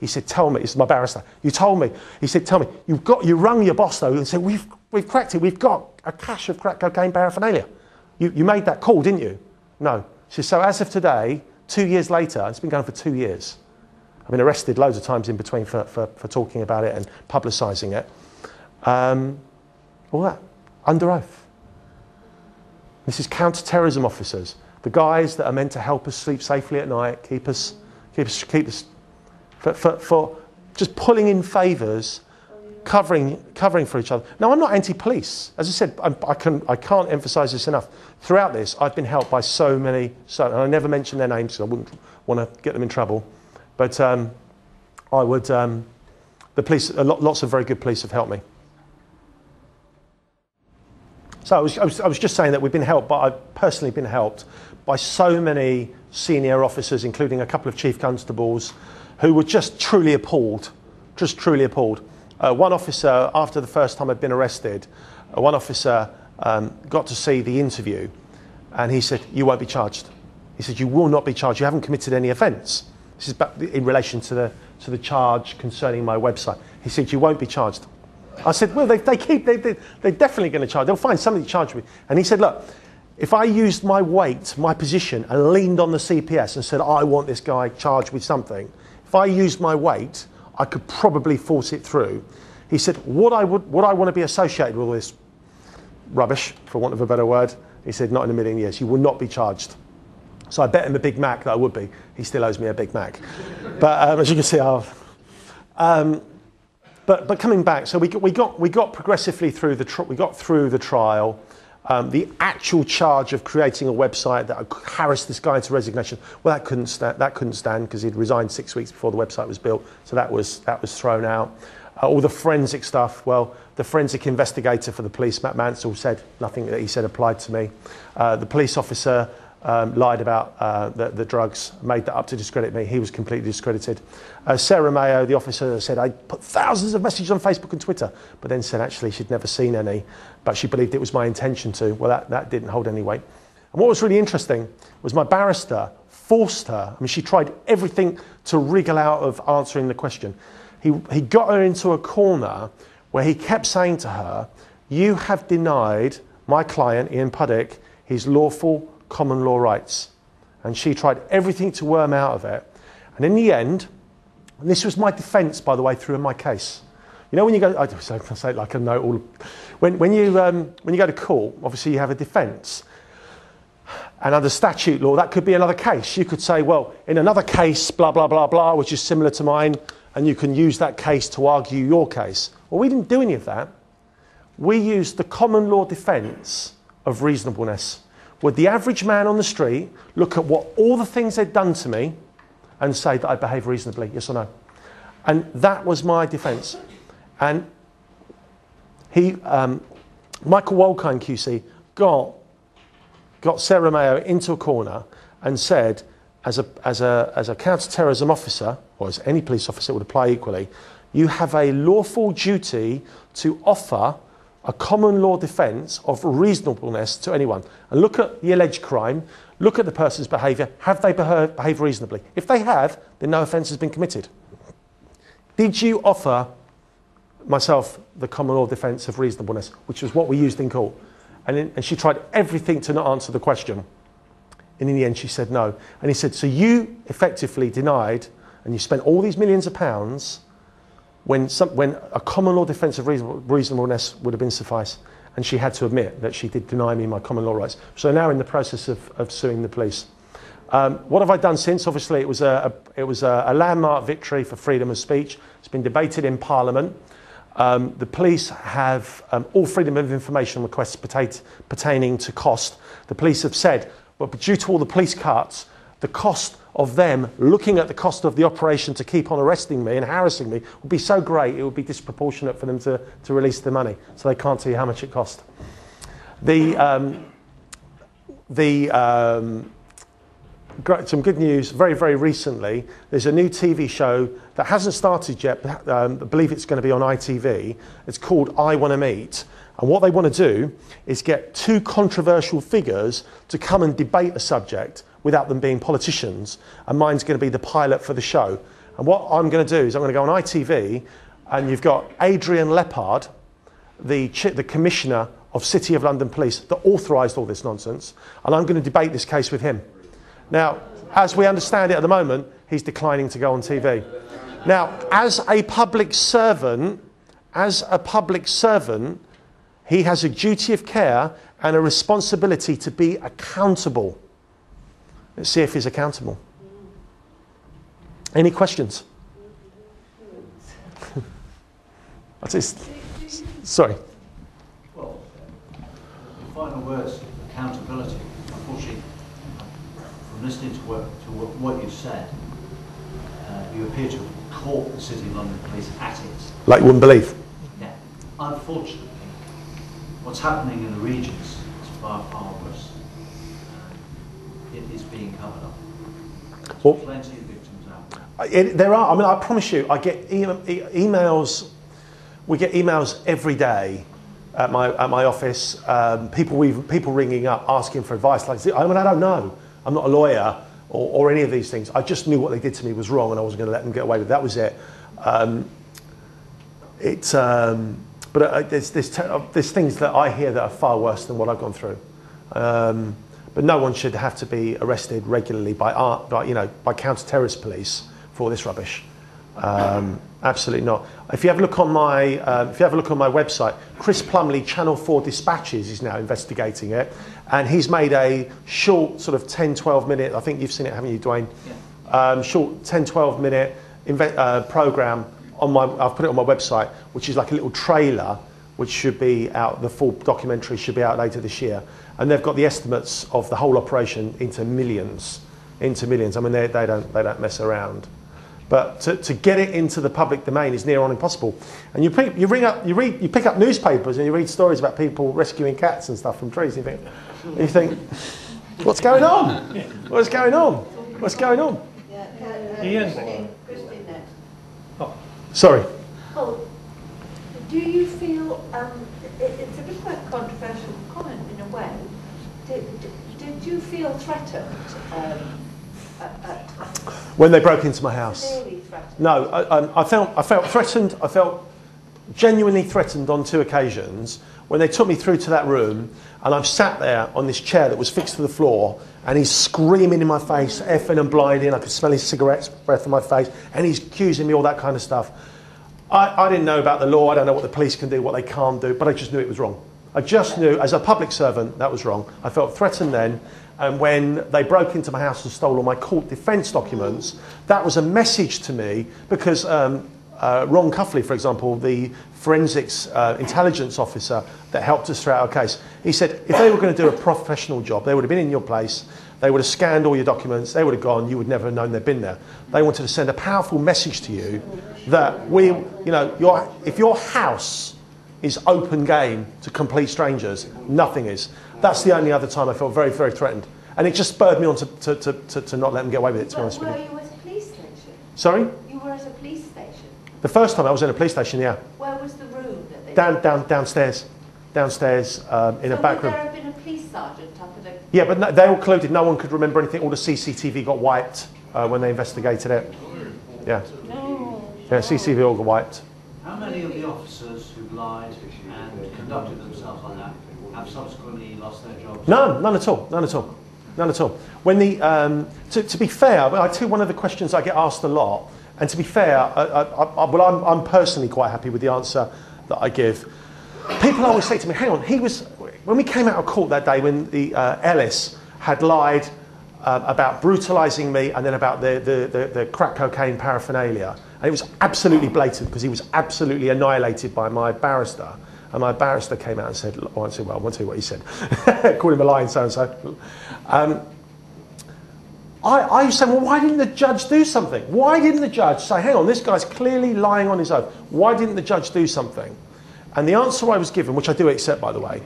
He said, tell me. This is my barrister. You told me. He said, tell me. You've got, you rung your boss, though, and said, we've, we've cracked it. We've got a cache of crack cocaine paraphernalia. You, you made that call, didn't you? No. She said, so as of today, two years later, it's been going for two years. I've been arrested loads of times in between for, for, for talking about it and publicising it. Um, all that. Under oath. This is counter-terrorism officers. The guys that are meant to help us sleep safely at night, keep us, keep us, keep us for, for, for just pulling in favours, covering, covering for each other. Now, I'm not anti-police. As I said, I'm, I, can, I can't emphasise this enough. Throughout this, I've been helped by so many, so, and I never mention their names because I wouldn't want to get them in trouble. But um, I would, um, the police, a lot, lots of very good police have helped me. So I was, I was, I was just saying that we've been helped, but I've personally been helped by so many senior officers, including a couple of chief constables, who were just truly appalled, just truly appalled. Uh, one officer, after the first time I'd been arrested, uh, one officer um, got to see the interview, and he said, you won't be charged. He said, you will not be charged. You haven't committed any offence. This is in relation to the, to the charge concerning my website. He said, you won't be charged. I said, well, they, they keep, they, they, they're definitely going to charge. They'll find somebody to charge me. And he said, look, if I used my weight, my position, and leaned on the C P S and said, I want this guy charged with something, if I used my weight, I could probably force it through. He said, would I, would, would I want to be associated with all this rubbish, for want of a better word? He said, not in a million years. You will not be charged. So I bet him a Big Mac that I would be. He still owes me a Big Mac. But um, as you can see, I've... Um, But, but coming back, so we, we, got, we got progressively through the, tr we got through the trial. Um, the actual charge of creating a website that harassed this guy to resignation, well, that couldn't, sta that couldn't stand because he'd resigned six weeks before the website was built. So that was, that was thrown out. Uh, all the forensic stuff, well, the forensic investigator for the police, Matt Mansell, said nothing that he said applied to me. Uh, the police officer um, lied about uh, the, the drugs, made that up to discredit me. He was completely discredited. Uh, Sarah Mayo, the officer, said, I put thousands of messages on Facebook and Twitter, but then said actually she'd never seen any, but she believed it was my intention to. Well, that, that didn't hold any weight. And what was really interesting was my barrister forced her. I mean, she tried everything to wriggle out of answering the question. He, he got her into a corner where he kept saying to her, you have denied my client, Ian Puddick, his lawful common law rights. And she tried everything to worm out of it. And in the end, and this was my defense, by the way, through my case. You know, when you go, I say it like I know all, when, when, you, um, when you go to court, obviously you have a defense. And under statute law, that could be another case. You could say, well, in another case, blah, blah, blah, blah, which is similar to mine, and you can use that case to argue your case. Well, we didn't do any of that. We used the common law defense of reasonableness. Would the average man on the street look at what all the things they'd done to me and say that I behave reasonably, yes or no? And that was my defense. And he, um, Michael Wolkind, Q C, got, got Sarah Mayo into a corner and said, as a, as a, as a counter-terrorism officer, or as any police officer, it would apply equally, you have a lawful duty to offer a common law defence of reasonableness to anyone. And look at the alleged crime, look at the person's behaviour, have they beha behaved reasonably? If they have, then no offence has been committed. Did you offer myself the common law defence of reasonableness, which was what we used in court? And, in, and she tried everything to not answer the question. And in the end, she said no. And he said, so you effectively denied, and you spent all these millions of pounds when, some, when a common law defence of reasonable, reasonableness would have been suffice. And she had to admit that she did deny me my common law rights. So now in the process of, of suing the police. Um, what have I done since? Obviously, it was, a, a, it was a, a landmark victory for freedom of speech. It's been debated in Parliament. Um, the police have um, all freedom of information requests pertain, pertaining to cost. The police have said, well, but due to all the police cuts, the cost of them looking at the cost of the operation to keep on arresting me and harassing me would be so great it would be disproportionate for them to, to release the money. So they can't tell you how much it cost. The, um, the, um, some good news, very, very recently, there's a new T V show that hasn't started yet, but um, I believe it's going to be on I T V. It's called I Wanna Meet. And what they want to do is get two controversial figures to come and debate a subject without them being politicians. And mine's going to be the pilot for the show. And what I'm going to do is I'm going to go on I T V, and you've got Adrian Leppard, the, the commissioner of City of London Police, that authorised all this nonsense. And I'm going to debate this case with him. Now, as we understand it at the moment, he's declining to go on T V. Now, as a public servant, as a public servant, he has a duty of care and a responsibility to be accountable. Let's see if he's accountable. Any questions? That's it. Sorry. Well, the final words, accountability, unfortunately, from listening to what, to what you said, uh, you appear to have caught the City of London Police at it. Like you wouldn't believe. Yeah. Unfortunately, what's happening in the regions is far, far worse. It is being covered up. There's well, plenty of victims out there. It, there are. I mean, I promise you, I get e e emails. We get emails every day at my at my office. Um, people we people ringing up asking for advice. Like, I mean, I don't know. I'm not a lawyer or, or any of these things. I just knew what they did to me was wrong, and I wasn't going to let them get away with it. That was it. Um, it um, but uh, there's, there's, uh, there's things that I hear that are far worse than what I've gone through. Um, but no one should have to be arrested regularly by, art, by you know, by counter-terrorist police for all this rubbish. Um, absolutely not. If you have a look on my, uh, if you have a look on my website, Chris Plumley, Channel four Dispatches, is now investigating it, and he's made a short sort of ten, twelve minute. I think you've seen it, haven't you, Dwayne? Yeah. Um, short ten, twelve minute uh, program on my. I've put it on my website, which is like a little trailer, which should be out. The full documentary should be out later this year, and they've got the estimates of the whole operation into millions, into millions. I mean, they they don't they don't mess around. But to, to get it into the public domain is near on impossible. And you pick, you ring up, you read, you pick up newspapers and you read stories about people rescuing cats and stuff from trees. And you think, you think, what's going on? What's going on? What's going on? Yeah, uh, uh, Ian. Christine next. Oh, sorry. Oh, do you feel um, it, it's a bit of a controversial comment in a way? Did, did you feel threatened? Um, When they broke into my house, no, I, um, I felt I felt threatened. I felt genuinely threatened on two occasions when they took me through to that room, and I'm sat there on this chair that was fixed to the floor, and he's screaming in my face, effing and blinding. I could smell his cigarette breath in my face, and he's accusing me all that kind of stuff. I, I didn't know about the law. I don't know what the police can do, what they can't do, but I just knew it was wrong. I just knew, as a public servant, that was wrong. I felt threatened then. And when they broke into my house and stole all my court defence documents, that was a message to me, because um, uh, Ron Cuffley, for example, the forensics uh, intelligence officer that helped us throughout our case, he said if they were going to do a professional job, they would have been in your place, they would have scanned all your documents, they would have gone, you would never have known they'd been there. They wanted to send a powerful message to you that we, you know, your, if your house is open game to complete strangers, nothing is. That's the only other time I felt very, very threatened. And it just spurred me on to, to, to, to, to not let them get away with it, to be honest with you. Were you at a police station? Sorry? You were at a police station? The first time I was in a police station, yeah. Where was the room that they... Down, down, downstairs. Downstairs, um, in so a back room. Would there have been a police sergeant up at a... Yeah, but no, they all colluded. No one could remember anything. All the C C T V got wiped uh, when they investigated it. Yeah. No. Yeah, C C T V all got wiped. How many of the officers who lied and conducted themselves like that have subsequently lost their jobs? None, none at all, none at all, none at all. When the, um, to, to be fair, I tell you one of the questions I get asked a lot, and to be fair, I, I, I, well, I'm, I'm personally quite happy with the answer that I give. People always say to me, hang on, he was, when we came out of court that day when the uh, Ellis had lied uh, about brutalising me and then about the, the, the, the crack cocaine paraphernalia, and it was absolutely blatant because he was absolutely annihilated by my barrister. And my barrister came out and said, well, I won't tell you what he said. Called him a lying so-and-so. Um, I, I said, well, why didn't the judge do something? Why didn't the judge say, hang on, this guy's clearly lying on his own. Why didn't the judge do something? And the answer I was given, which I do accept, by the way,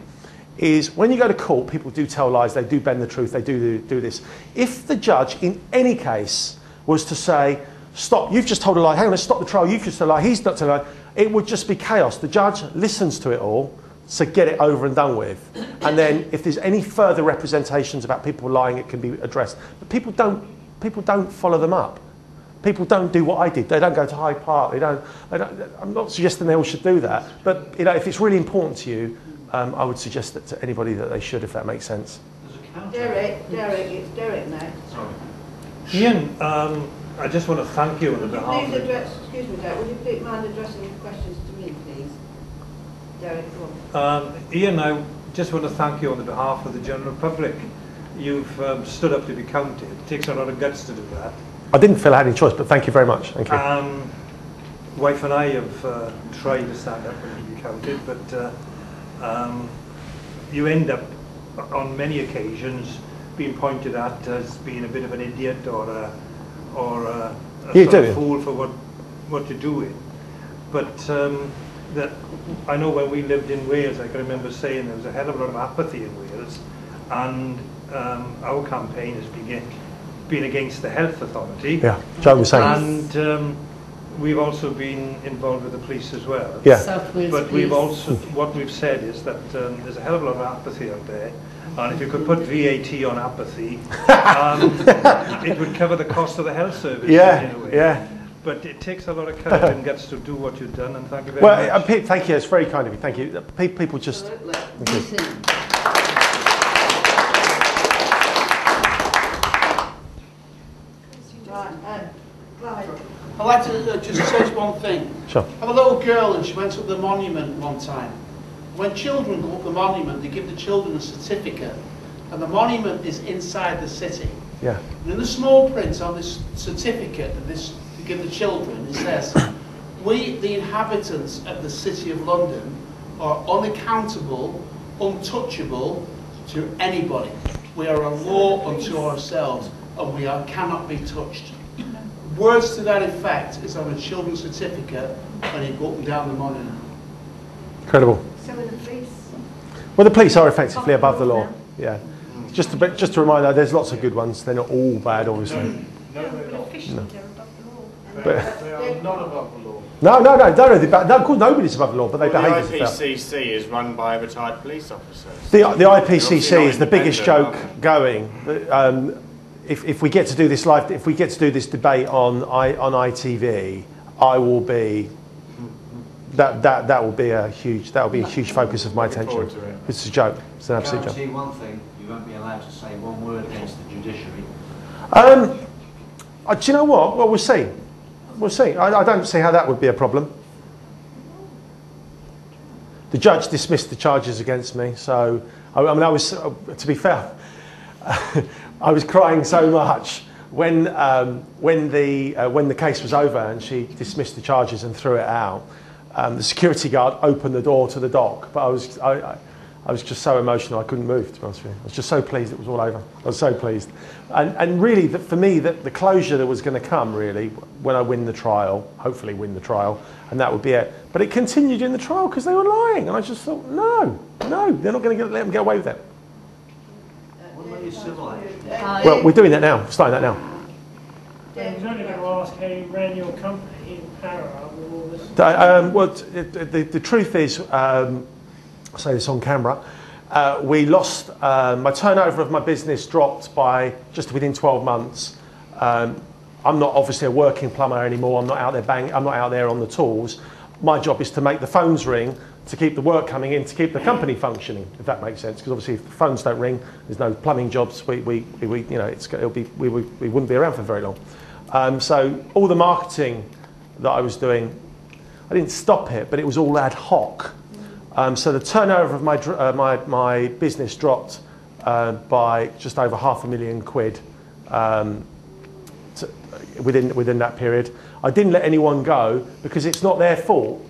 is when you go to court, people do tell lies, they do bend the truth, they do do, do this. If the judge, in any case, was to say, stop, you've just told a lie, hang on, let's stop the trial, you've just told a lie, he's not told a lie, it would just be chaos. The judge listens to it all to get it over and done with. And then if there's any further representations about people lying, it can be addressed. But people don't, people don't follow them up. People don't do what I did. They don't go to Hyde Park. They don't, they don't, I'm not suggesting they all should do that. But you know, if it's really important to you, um, I would suggest that to anybody that they should, if that makes sense. Derek, Derek, it's Derek now. Sorry. Ian, um, I just want to thank you on the behalf of... Address, excuse me, Derek, would you please mind addressing your questions to me, please? Derek, go on. Um, Ian, I just want to thank you on the behalf of the general public. You've um, stood up to be counted. It takes a lot of guts to do that. I didn't feel I had any choice, but thank you very much. Thank you. Um, wife and I have uh, tried to stand up and be counted, but uh, um, you end up, on many occasions, being pointed at as being a bit of an idiot or a... or uh, a sort of fool for what, what you're doing. But um, that I know when we lived in Wales, I can remember saying there was a hell of a lot of apathy in Wales, and um, our campaign has begin, been against the Health Authority. Yeah, John was saying. And um, we've also been involved with the police as well. Yeah. South Wales but police. We've also, what we've said is that um, there's a hell of a lot of apathy out there, And if you could put V A T on apathy, um, it would cover the cost of the health service. Yeah, in a way. Yeah. But it takes a lot of courage and guts to do what you've done, and thank you very well, much. Well, thank you. It's very kind of you. Thank you. People just... I'd like to uh, just say one thing. Sure. I have a little girl and she went up the monument one time. When children go up the monument, they give the children a certificate, and the monument is inside the city. Yeah. And in the small print on this certificate that this they give the children, it says, "We, the inhabitants of the City of London, are unaccountable, untouchable to anybody. We are a law unto ourselves, and we are, cannot be touched." Words to that effect is on a children's certificate when you go up and down the monument. Incredible. So are the police? Well, the police are effectively above the law. Yeah. Mm. Just a bit, just to remind you, there's lots of good ones. They're not all bad, obviously. No, no, they're not. No. They're above the law. But they are not above the law. No, no, no, no, no, no, no, nobody's above the law, but they well, behave the I P C C about. Is run by retired police officers. The, the I P C C is the biggest joke going. Um, If, if we get to do this live, if we get to do this debate on I, on I T V, I will be that that that will be a huge that will be a huge focus of my attention. It's a joke. It's an absolute joke. One thing, you won't be allowed to say one word against the judiciary. Um, uh, do you know what? Well, we'll see. We'll see. I, I don't see how that would be a problem. The judge dismissed the charges against me, so I, I mean, I was uh, to be fair. I was crying so much when um, when the uh, when the case was over and she dismissed the charges and threw it out. Um, the security guard opened the door to the dock, but I was I, I was just so emotional I couldn't move. To be honest with you, I was just so pleased it was all over. I was so pleased, and and really the, for me that the closure that was going to come really when I win the trial, hopefully win the trial, and that would be it. But it continued in the trial because they were lying, and I just thought no, no, they're not going to let them get away with it. Well, we're doing that now. We're starting that now. I was only going to ask how you ran your company in parallel with all this. Um, well, the, the, the truth is, um, I say this on camera, uh, we lost, uh, my turnover of my business dropped by just within twelve months. Um, I'm not obviously a working plumber anymore. I'm not out there bang. I'm not out there on the tools. My job is to make the phones ring, to keep the work coming in, to keep the company functioning, if that makes sense. Because obviously, if the phones don't ring, there's no plumbing jobs. We, we, we you know, it's, it'll be, we, we, we wouldn't be around for very long. Um, so all the marketing that I was doing, I didn't stop it, but it was all ad hoc. Um, so the turnover of my uh, my my business dropped uh, by just over half a million quid um, to, within within that period. I didn't let anyone go because it's not their fault.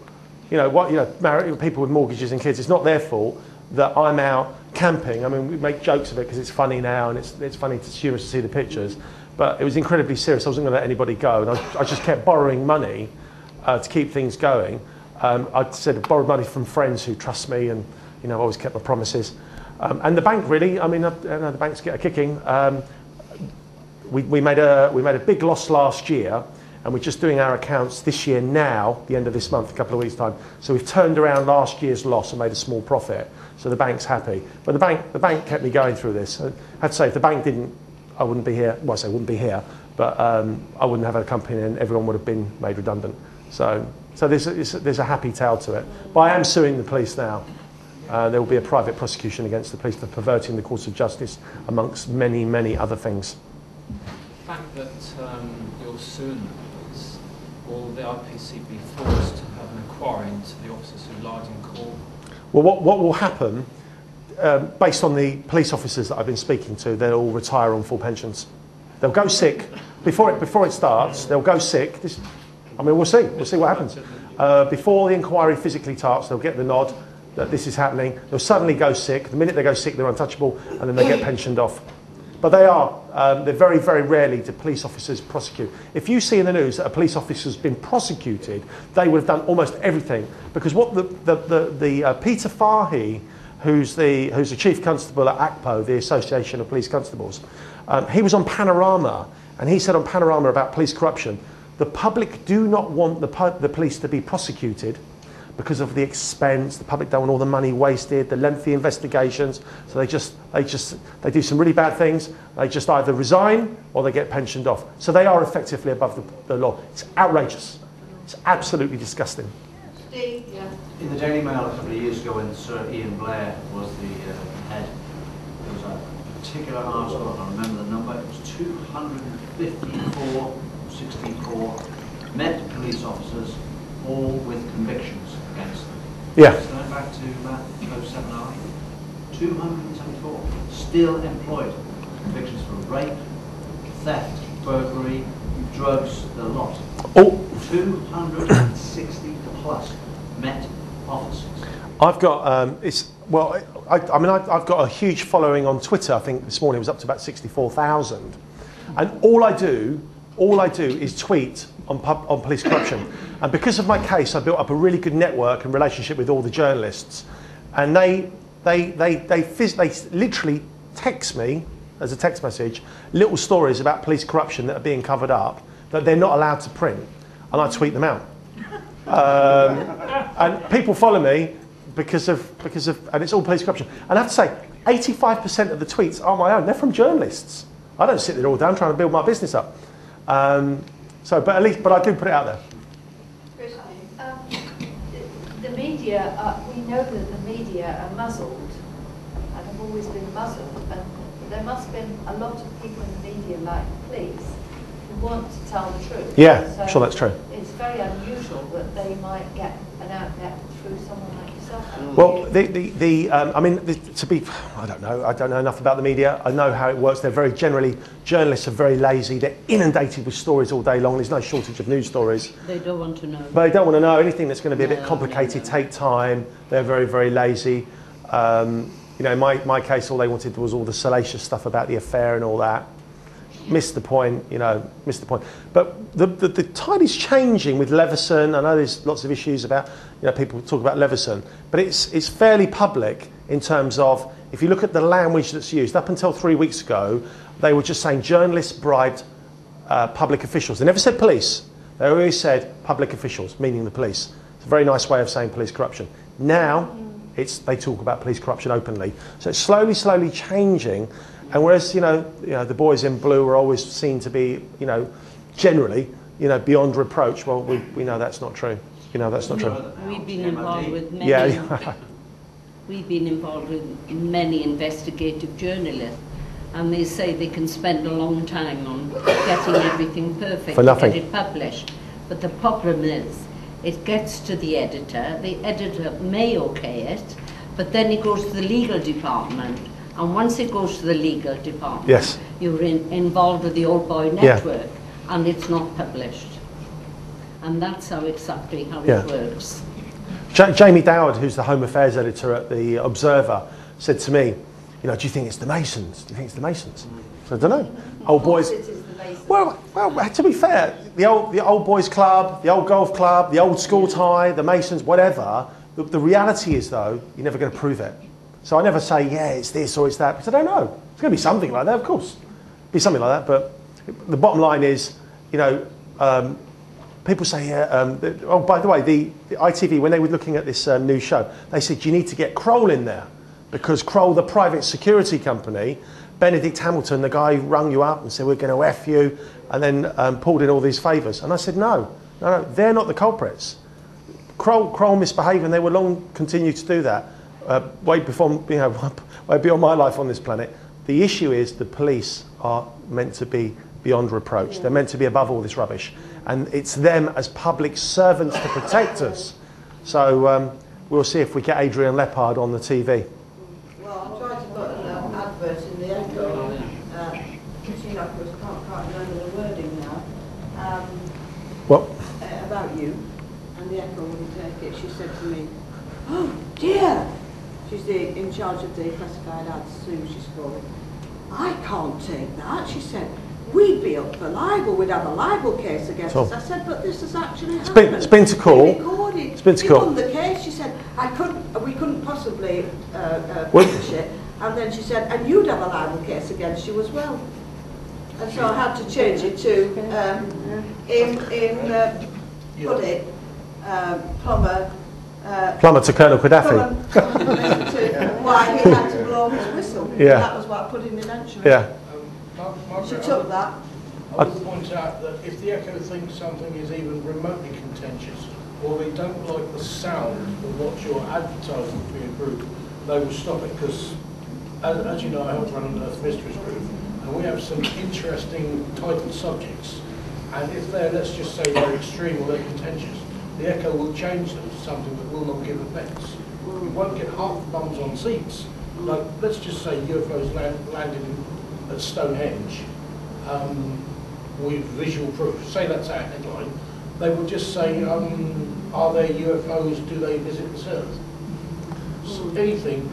You know, what, you know, people with mortgages and kids, it's not their fault that I'm out camping. I mean, we make jokes of it because it's funny now and it's, it's funny to humorous to see the pictures. But it was incredibly serious. I wasn't going to let anybody go. And I, I just kept borrowing money uh, to keep things going. Um, I said I borrowed money from friends who trust me and, you know, I always kept my promises. Um, and the bank really, I mean, I, I know the banks get a kicking. Um, we, we, made a, we made a big loss last year. And we're just doing our accounts this year now, the end of this month, a couple of weeks' time. So we've turned around last year's loss and made a small profit. So the bank's happy. But the bank, the bank kept me going through this. I have to say, if the bank didn't, I wouldn't be here. Well, I say I wouldn't be here, but um, I wouldn't have a company and everyone would have been made redundant. So, so there's, a, there's a happy tale to it. But I am suing the police now. Uh, there will be a private prosecution against the police for perverting the course of justice, amongst many, many other things. The fact that um, you're suing will the I P C be forced to have an inquiry into the officers who lied in court? Well, what, what will happen, um, based on the police officers that I've been speaking to, they'll all retire on full pensions. They'll go sick. Before it, before it starts, they'll go sick. This, I mean, we'll see. We'll see what happens. Uh, before the inquiry physically starts, they'll get the nod that this is happening. They'll suddenly go sick. The minute they go sick, they're untouchable, and then they get pensioned off. But they are. Um, they're very, very rarely do police officers prosecute. If you see in the news that a police officer's been prosecuted, they would have done almost everything. Because what the, the, the, the uh, Peter Fahey, who's the, who's the chief constable at A C P O, the Association of Police Constables, um, he was on Panorama, and he said on Panorama about police corruption, the public do not want the, the police to be prosecuted, because of the expense. The public don't want all the money wasted, the lengthy investigations. So they just, they just, they do some really bad things. They just either resign or they get pensioned off. So they are effectively above the, the law. It's outrageous. It's absolutely disgusting. In the Daily Mail a couple of years ago, when Sir Ian Blair was the uh, head, there was a particular article, I don't remember the number, it was two hundred fifty-four, sixty-four Met police officers, all with convictions against them. Yeah. Just going back to that oh seven oh eight, two hundred seventy-four still employed, convictions for rape, theft, burglary, drugs, the lot. Oh. two hundred sixty plus Met officers. I've got, um, it's, well, I, I mean, I've, I've got a huge following on Twitter. I think this morning it was up to about sixty-four thousand. And all I do, all I do is tweet on, pub, on police corruption. And because of my case, I built up a really good network and relationship with all the journalists. And they, they, they, they, they, they literally text me, as a text message, little stories about police corruption that are being covered up that they're not allowed to print. And I tweet them out. Um, and people follow me because of, because of, and it's all police corruption. And I have to say, eighty-five percent of the tweets are my own. They're from journalists. I don't sit there all day. I'm trying to build my business up. Um, so, but at least, but I do put it out there. Chris, um, the, the media, are, we know that the media are muzzled, and have always been muzzled. And there must have been a lot of people in the media, like police, who want to tell the truth. Yeah, so I'm sure that's true. It's very unusual that they might get an outlet through someone like yourself. Well, the, the, the um, I mean, the, to be, I don't know, I don't know enough about the media. I know how it works. They're very generally, journalists are very lazy. They're inundated with stories all day long. There's no shortage of news stories. They don't want to know. But they don't want to know anything that's going to be no, a bit complicated, no, no. take time. They're very, very lazy. Um, you know, in my, my case, all they wanted was all the salacious stuff about the affair and all that. Missed the point, you know, missed the point. But the, the, the tide is changing with Leveson. I know there's lots of issues about, you know, people talk about Leveson, but it's, it's fairly public in terms of, if you look at the language that's used, up until three weeks ago, they were just saying journalists bribed uh, public officials. They never said police. They always said public officials, meaning the police. It's a very nice way of saying police corruption. Now, it's, they talk about police corruption openly. So it's slowly, slowly changing. And whereas, you know, you know, the boys in blue are always seen to be, you know, generally, you know, beyond reproach, well, we, we know that's not true. You know, that's not true. We've been involved with many, yeah. We've been involved with many investigative journalists, and they say they can spend a long time on getting everything perfect for nothing. To get it published. But the problem is, it gets to the editor, the editor may okay it, but then it goes to the legal department. And once it goes to the legal department, yes. you're in, involved with the old boy network, yeah. and it's not published. And that's how exactly how yeah. it works. Ja Jamie Dowd, who's the Home Affairs editor at the Observer, said to me, "You know, do you think it's the Masons? Do you think it's the Masons?" So I don't know. Old boys. It is the Masons. Well, well. To be fair, the old the old boys club, the old golf club, the old school tie, the Masons, whatever. The, the reality is, though, you're never going to prove it. So I never say, yeah, it's this or it's that, because I don't know. It's going to be something like that, of course. It'll be something like that, but the bottom line is, you know, um, people say, yeah, um, the, oh, by the way, the, the I T V, when they were looking at this uh, new show, they said, you need to get Kroll in there, because Kroll, the private security company, Benedict Hamilton, the guy who rung you up and said, we're going to F you, and then um, pulled in all these favours. And I said, no, no, no, they're not the culprits. Kroll, Kroll misbehaved, and they will long continue to do that. Uh, way before, you know, way beyond my life on this planet. The issue is the police are meant to be beyond reproach. Yeah. They're meant to be above all this rubbish, and it's them as public servants to protect us. So um, we'll see if we get Adrian Leppard on the T V. Well, I tried to put an uh, advert in the Echo, uh, because you know, I can't, can't remember the wording now. Um, what? Uh, about you, and the Echo wouldn't take it. She said to me, "Oh dear." She's the, in charge of the classified ads, Sue, she's called. I can't take that, she said. We'd be up for libel, we'd have a libel case against so, us. I said, but this has actually it's happened. Been, it's been to call. It's been to call. The case, she said, I couldn't, we couldn't possibly uh, uh, publish it. And then she said, and you'd have a libel case against you as well. And so I had to change it to, um, in, in uh, Puddick, um, plumber, Uh, plumber to Colonel Gaddafi. To why he had to blow his whistle. Yeah. That was what put him in action. Yeah. Um, Margaret, she took that. I would point out that if the Echo thinks something is even remotely contentious, or they don't like the sound of what you're advertising for your group, they will stop it, because, as, as you know, I help run an Earth Mysteries group, and we have some interesting titled subjects, and if they're, let's just say, they're extreme or they're contentious, the Echo will change them to something that will not give offence. We won't get half the bums on seats. Like, let's just say U F Os land, landed in, at Stonehenge, um, with visual proof, say that's our headline, they would just say, um, are there U F Os, do they visit this earth? So anything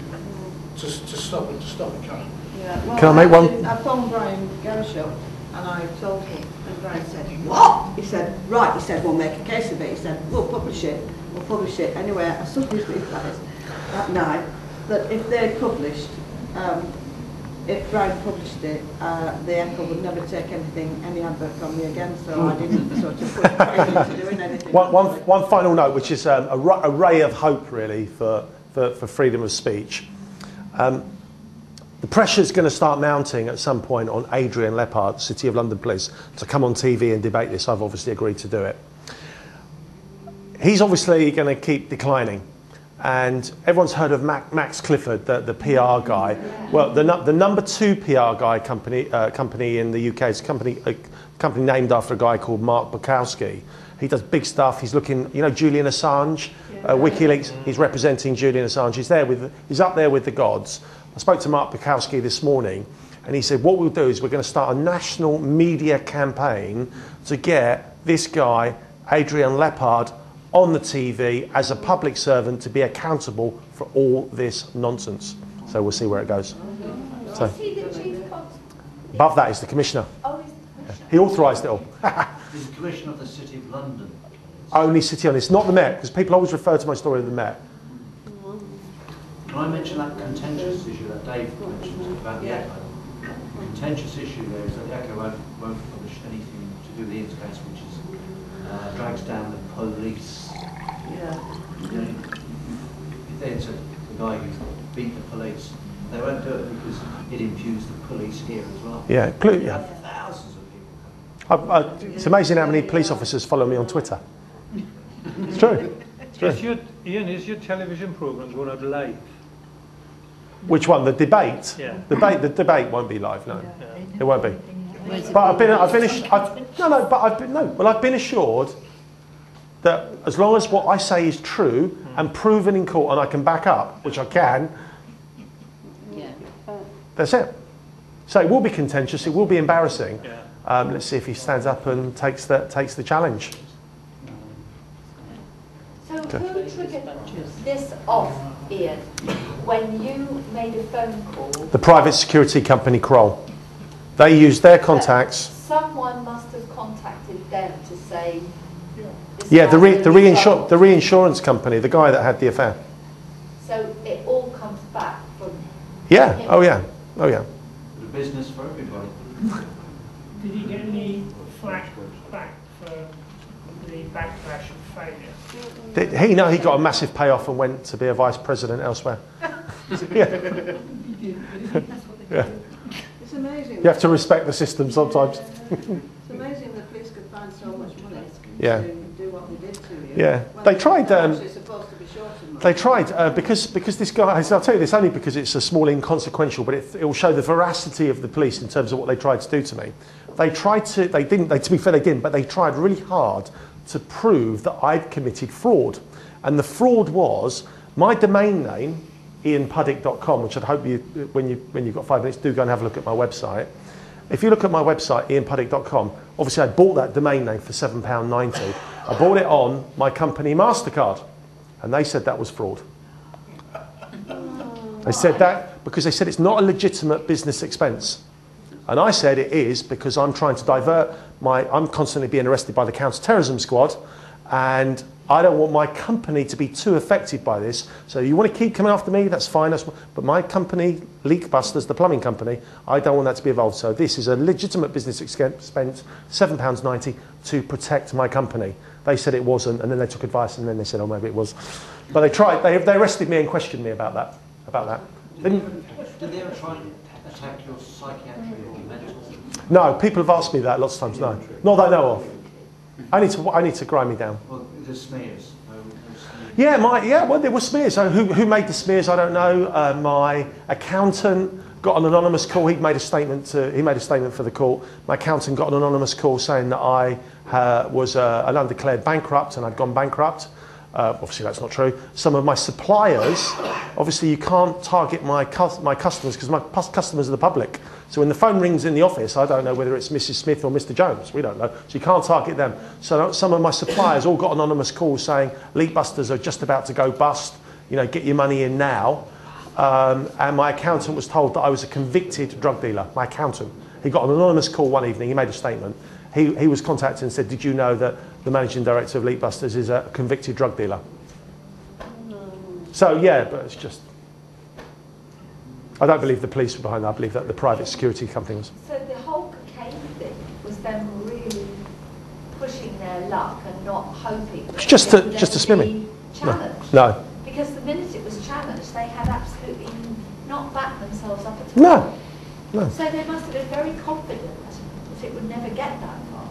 to, to stop it, to stop it coming. Yeah, well, Can I make I one? I phoned Brian Gershop and I told him, and Brian said, what? He said, right, he said, we'll make a case of it. He said, we'll publish it, we'll publish it. Anyway, I suddenly realised that night that if they published, um, if Brian published it, uh, the Echo would never take anything, any advert from me again, so I didn't sort of put anything to doing anything. One, one, one final note, which is um, a, a ray of hope, really, for, for, for freedom of speech. Um, the pressure's going to start mounting at some point on Adrian Leppard, City of London Police, to come on T V and debate this. I've obviously agreed to do it. He's obviously going to keep declining. And everyone's heard of Mac, Max Clifford, the, the P R guy. Well, the, the number two P R guy company uh, company in the U K is a company, a company named after a guy called Mark Bukowski. He does big stuff. He's looking, you know, Julian Assange, yeah. uh, WikiLeaks. He's representing Julian Assange. He's there with, he's up there with the gods. I spoke to Mark Bukowski this morning, and he said what we'll do is we're going to start a national media campaign to get this guy, Adrian Leppard, on the T V as a public servant to be accountable for all this nonsense. So we'll see where it goes. Mm-hmm. So. Above that is the commissioner. Oh, he's the commissioner. Yeah. He authorised it all. He's the commissioner of the City of London. Only City of London, not the Met, because people always refer to my story of the Met. Can I mention that contentious issue that Dave mentioned about the Echo? The contentious issue there is that the Echo won't, won't publish anything to do with the Ian's case, which is Uh, drags down the police. Yeah. You know, if they said the guy who beat the police, they won't do it because it impugns the police here as well. Yeah, clearly. Yeah. Thousands of people. I, I, it's amazing how many police officers follow me on Twitter. It's true. It's true. Is your, Ian, is your television programme going out live? Which one? The debate? Yeah. The debate. The debate won't be live. No, yeah. It won't be. But I've been, I've been, I've, no, no, but I've been, no, well, I've been assured that as long as what I say is true and proven in court and I can back up, which I can, yeah. That's it. So it will be contentious, it will be embarrassing. Um, let's see if he stands up and takes the, takes the challenge. So okay. Who triggered this off, Ian, when you made a phone call? The private security company, Kroll. They use their contacts. But someone must have contacted them to say. Yeah, the, re the, reinsur the reinsurance company, the guy that had the affair. So it all comes back from. Yeah. Him. Oh yeah. Oh yeah. The business for everybody. Did he get any flack back for the backlash of failure? Did he? No, he got a massive payoff and went to be a vice president elsewhere. Yeah. Yeah. It's amazing. You have to respect the system sometimes. It's amazing the police could find so much money yeah. to do what they did to you. Yeah, they tried. Um, supposed to be they tried uh, because because this guy. I'll tell you this only because it's a small inconsequential, but it, it will show the veracity of the police in terms of what they tried to do to me. They tried to. They didn't. They, to be fair, they didn't. But they tried really hard to prove that I'd committed fraud, and the fraud was my domain name. ian puddick dot com, which I'd hope you, when, you, when you've got five minutes, do go and have a look at my website. If you look at my website, ian puddick dot com, obviously I bought that domain name for seven pounds ninety. I bought it on my company MasterCard, and they said that was fraud. They said that because they said it's not a legitimate business expense. And I said it is because I'm trying to divert my, I'm constantly being arrested by the counter-terrorism squad, and I don't want my company to be too affected by this. So you want to keep coming after me, that's fine. That's, but my company, Leakbusters, the plumbing company, I don't want that to be involved. So this is a legitimate business expense, seven pounds ninety, to protect my company. They said it wasn't, and then they took advice, and then they said, oh, maybe it was. But they tried. They, they arrested me and questioned me about that. About that. Did, didn't, they, ever, did they ever try and attack your psychiatric or mental? No, people have asked me that lots of times. No, not that I know of. I need to. I need to grind me down. Well, the smears. No, no smears. Yeah, my yeah. Well, there were smears. So who who made the smears? I don't know. Uh, my accountant got an anonymous call. He made a statement to, he made a statement for the court. My accountant got an anonymous call saying that I uh, was uh, an undeclared bankrupt and I'd gone bankrupt. Uh, obviously, that's not true. Some of my suppliers, obviously, you can't target my my customers because my customers are the public. So when the phone rings in the office, I don't know whether it's Missus Smith or Mister Jones. We don't know. So you can't target them. So some of my suppliers all got anonymous calls saying, Leakbusters are just about to go bust. You know, get your money in now. Um, and my accountant was told that I was a convicted drug dealer. My accountant. He got an anonymous call one evening. He made a statement. He, he was contacted and said, did you know that the managing director of Leakbusters is a convicted drug dealer? Mm. So, yeah, but it's just... I don't believe the police were behind that. I believe that the private security company was. So the whole cocaine thing was them really pushing their luck and not hoping... It's just to, just to spin me. No. no. Because the minute it was challenged, they had absolutely not backed themselves up at all. No. No. So they must have been very confident that it would never get that far.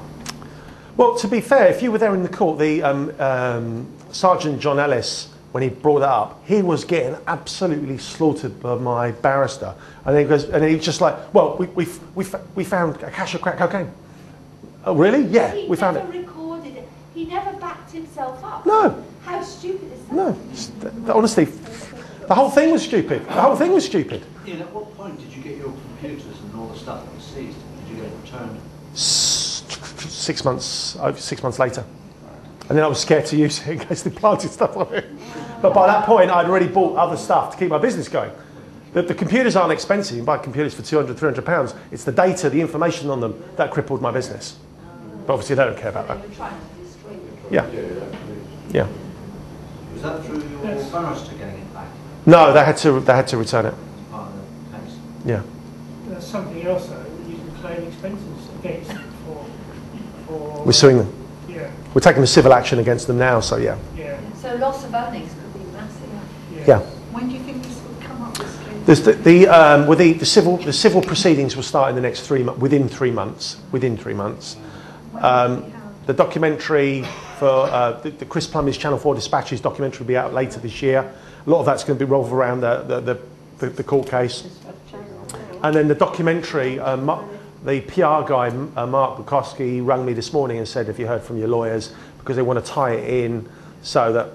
Well, to be fair, if you were there in the court, the um, um, Sergeant John Ellis, when he brought that up, he was getting absolutely slaughtered by my barrister. And he goes, and he was just like, well, we, we, we, we found a cache of crack cocaine. Oh, really? Yeah, we found it. He never recorded it. He never backed himself up. No. How stupid is that? No. Th th honestly, the whole thing was stupid. The whole thing was stupid. Ian, at what point did you get your computers and all the stuff that was seized? Did you get returned? Six months, over six months later. And then I was scared to use it in case they planted stuff on it. But by that point, I'd already bought other stuff to keep my business going. The, the computers aren't expensive. You can buy computers for two hundred, three hundred pounds. It's the data, the information on them that crippled my business. But obviously, they don't care about that. Yeah. Yeah. Was that through your barrister getting it back? No, they had to, they had to return it. Yeah. There's something else, though. You can claim expenses against them for, for... We're suing them. Yeah. We're taking a civil action against them now, so yeah. Yeah. So loss of earnings could be massive. Yeah. yeah. When do you think this would come up? This the the, um, well, the the civil the civil proceedings will start in the next three months. Within three months. Within three months. Um, the documentary for uh, the, the Chris Plumley's Channel four Dispatches documentary will be out later this year. A lot of that's going to be revolved around the the the, the, the court case. And then the documentary, um, the P R guy, uh, Mark Bukowski, rang me this morning and said, have you heard from your lawyers? Because they want to tie it in so that,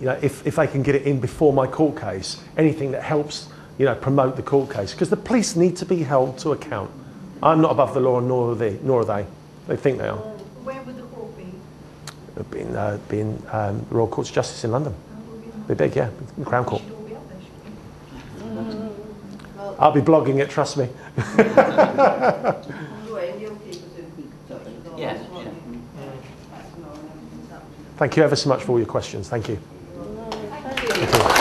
you know, if, if they can get it in before my court case, anything that helps, you know, promote the court case. Because the police need to be held to account. I'm not above the law, nor are they. Nor are they. They think they are. Where would the court be? It would be in, uh, be in um, the Royal Courts of Justice in London. Be big, yeah. In Crown Court. I'll be blogging it, trust me. Thank you ever so much for all your questions. Thank you. Thank you.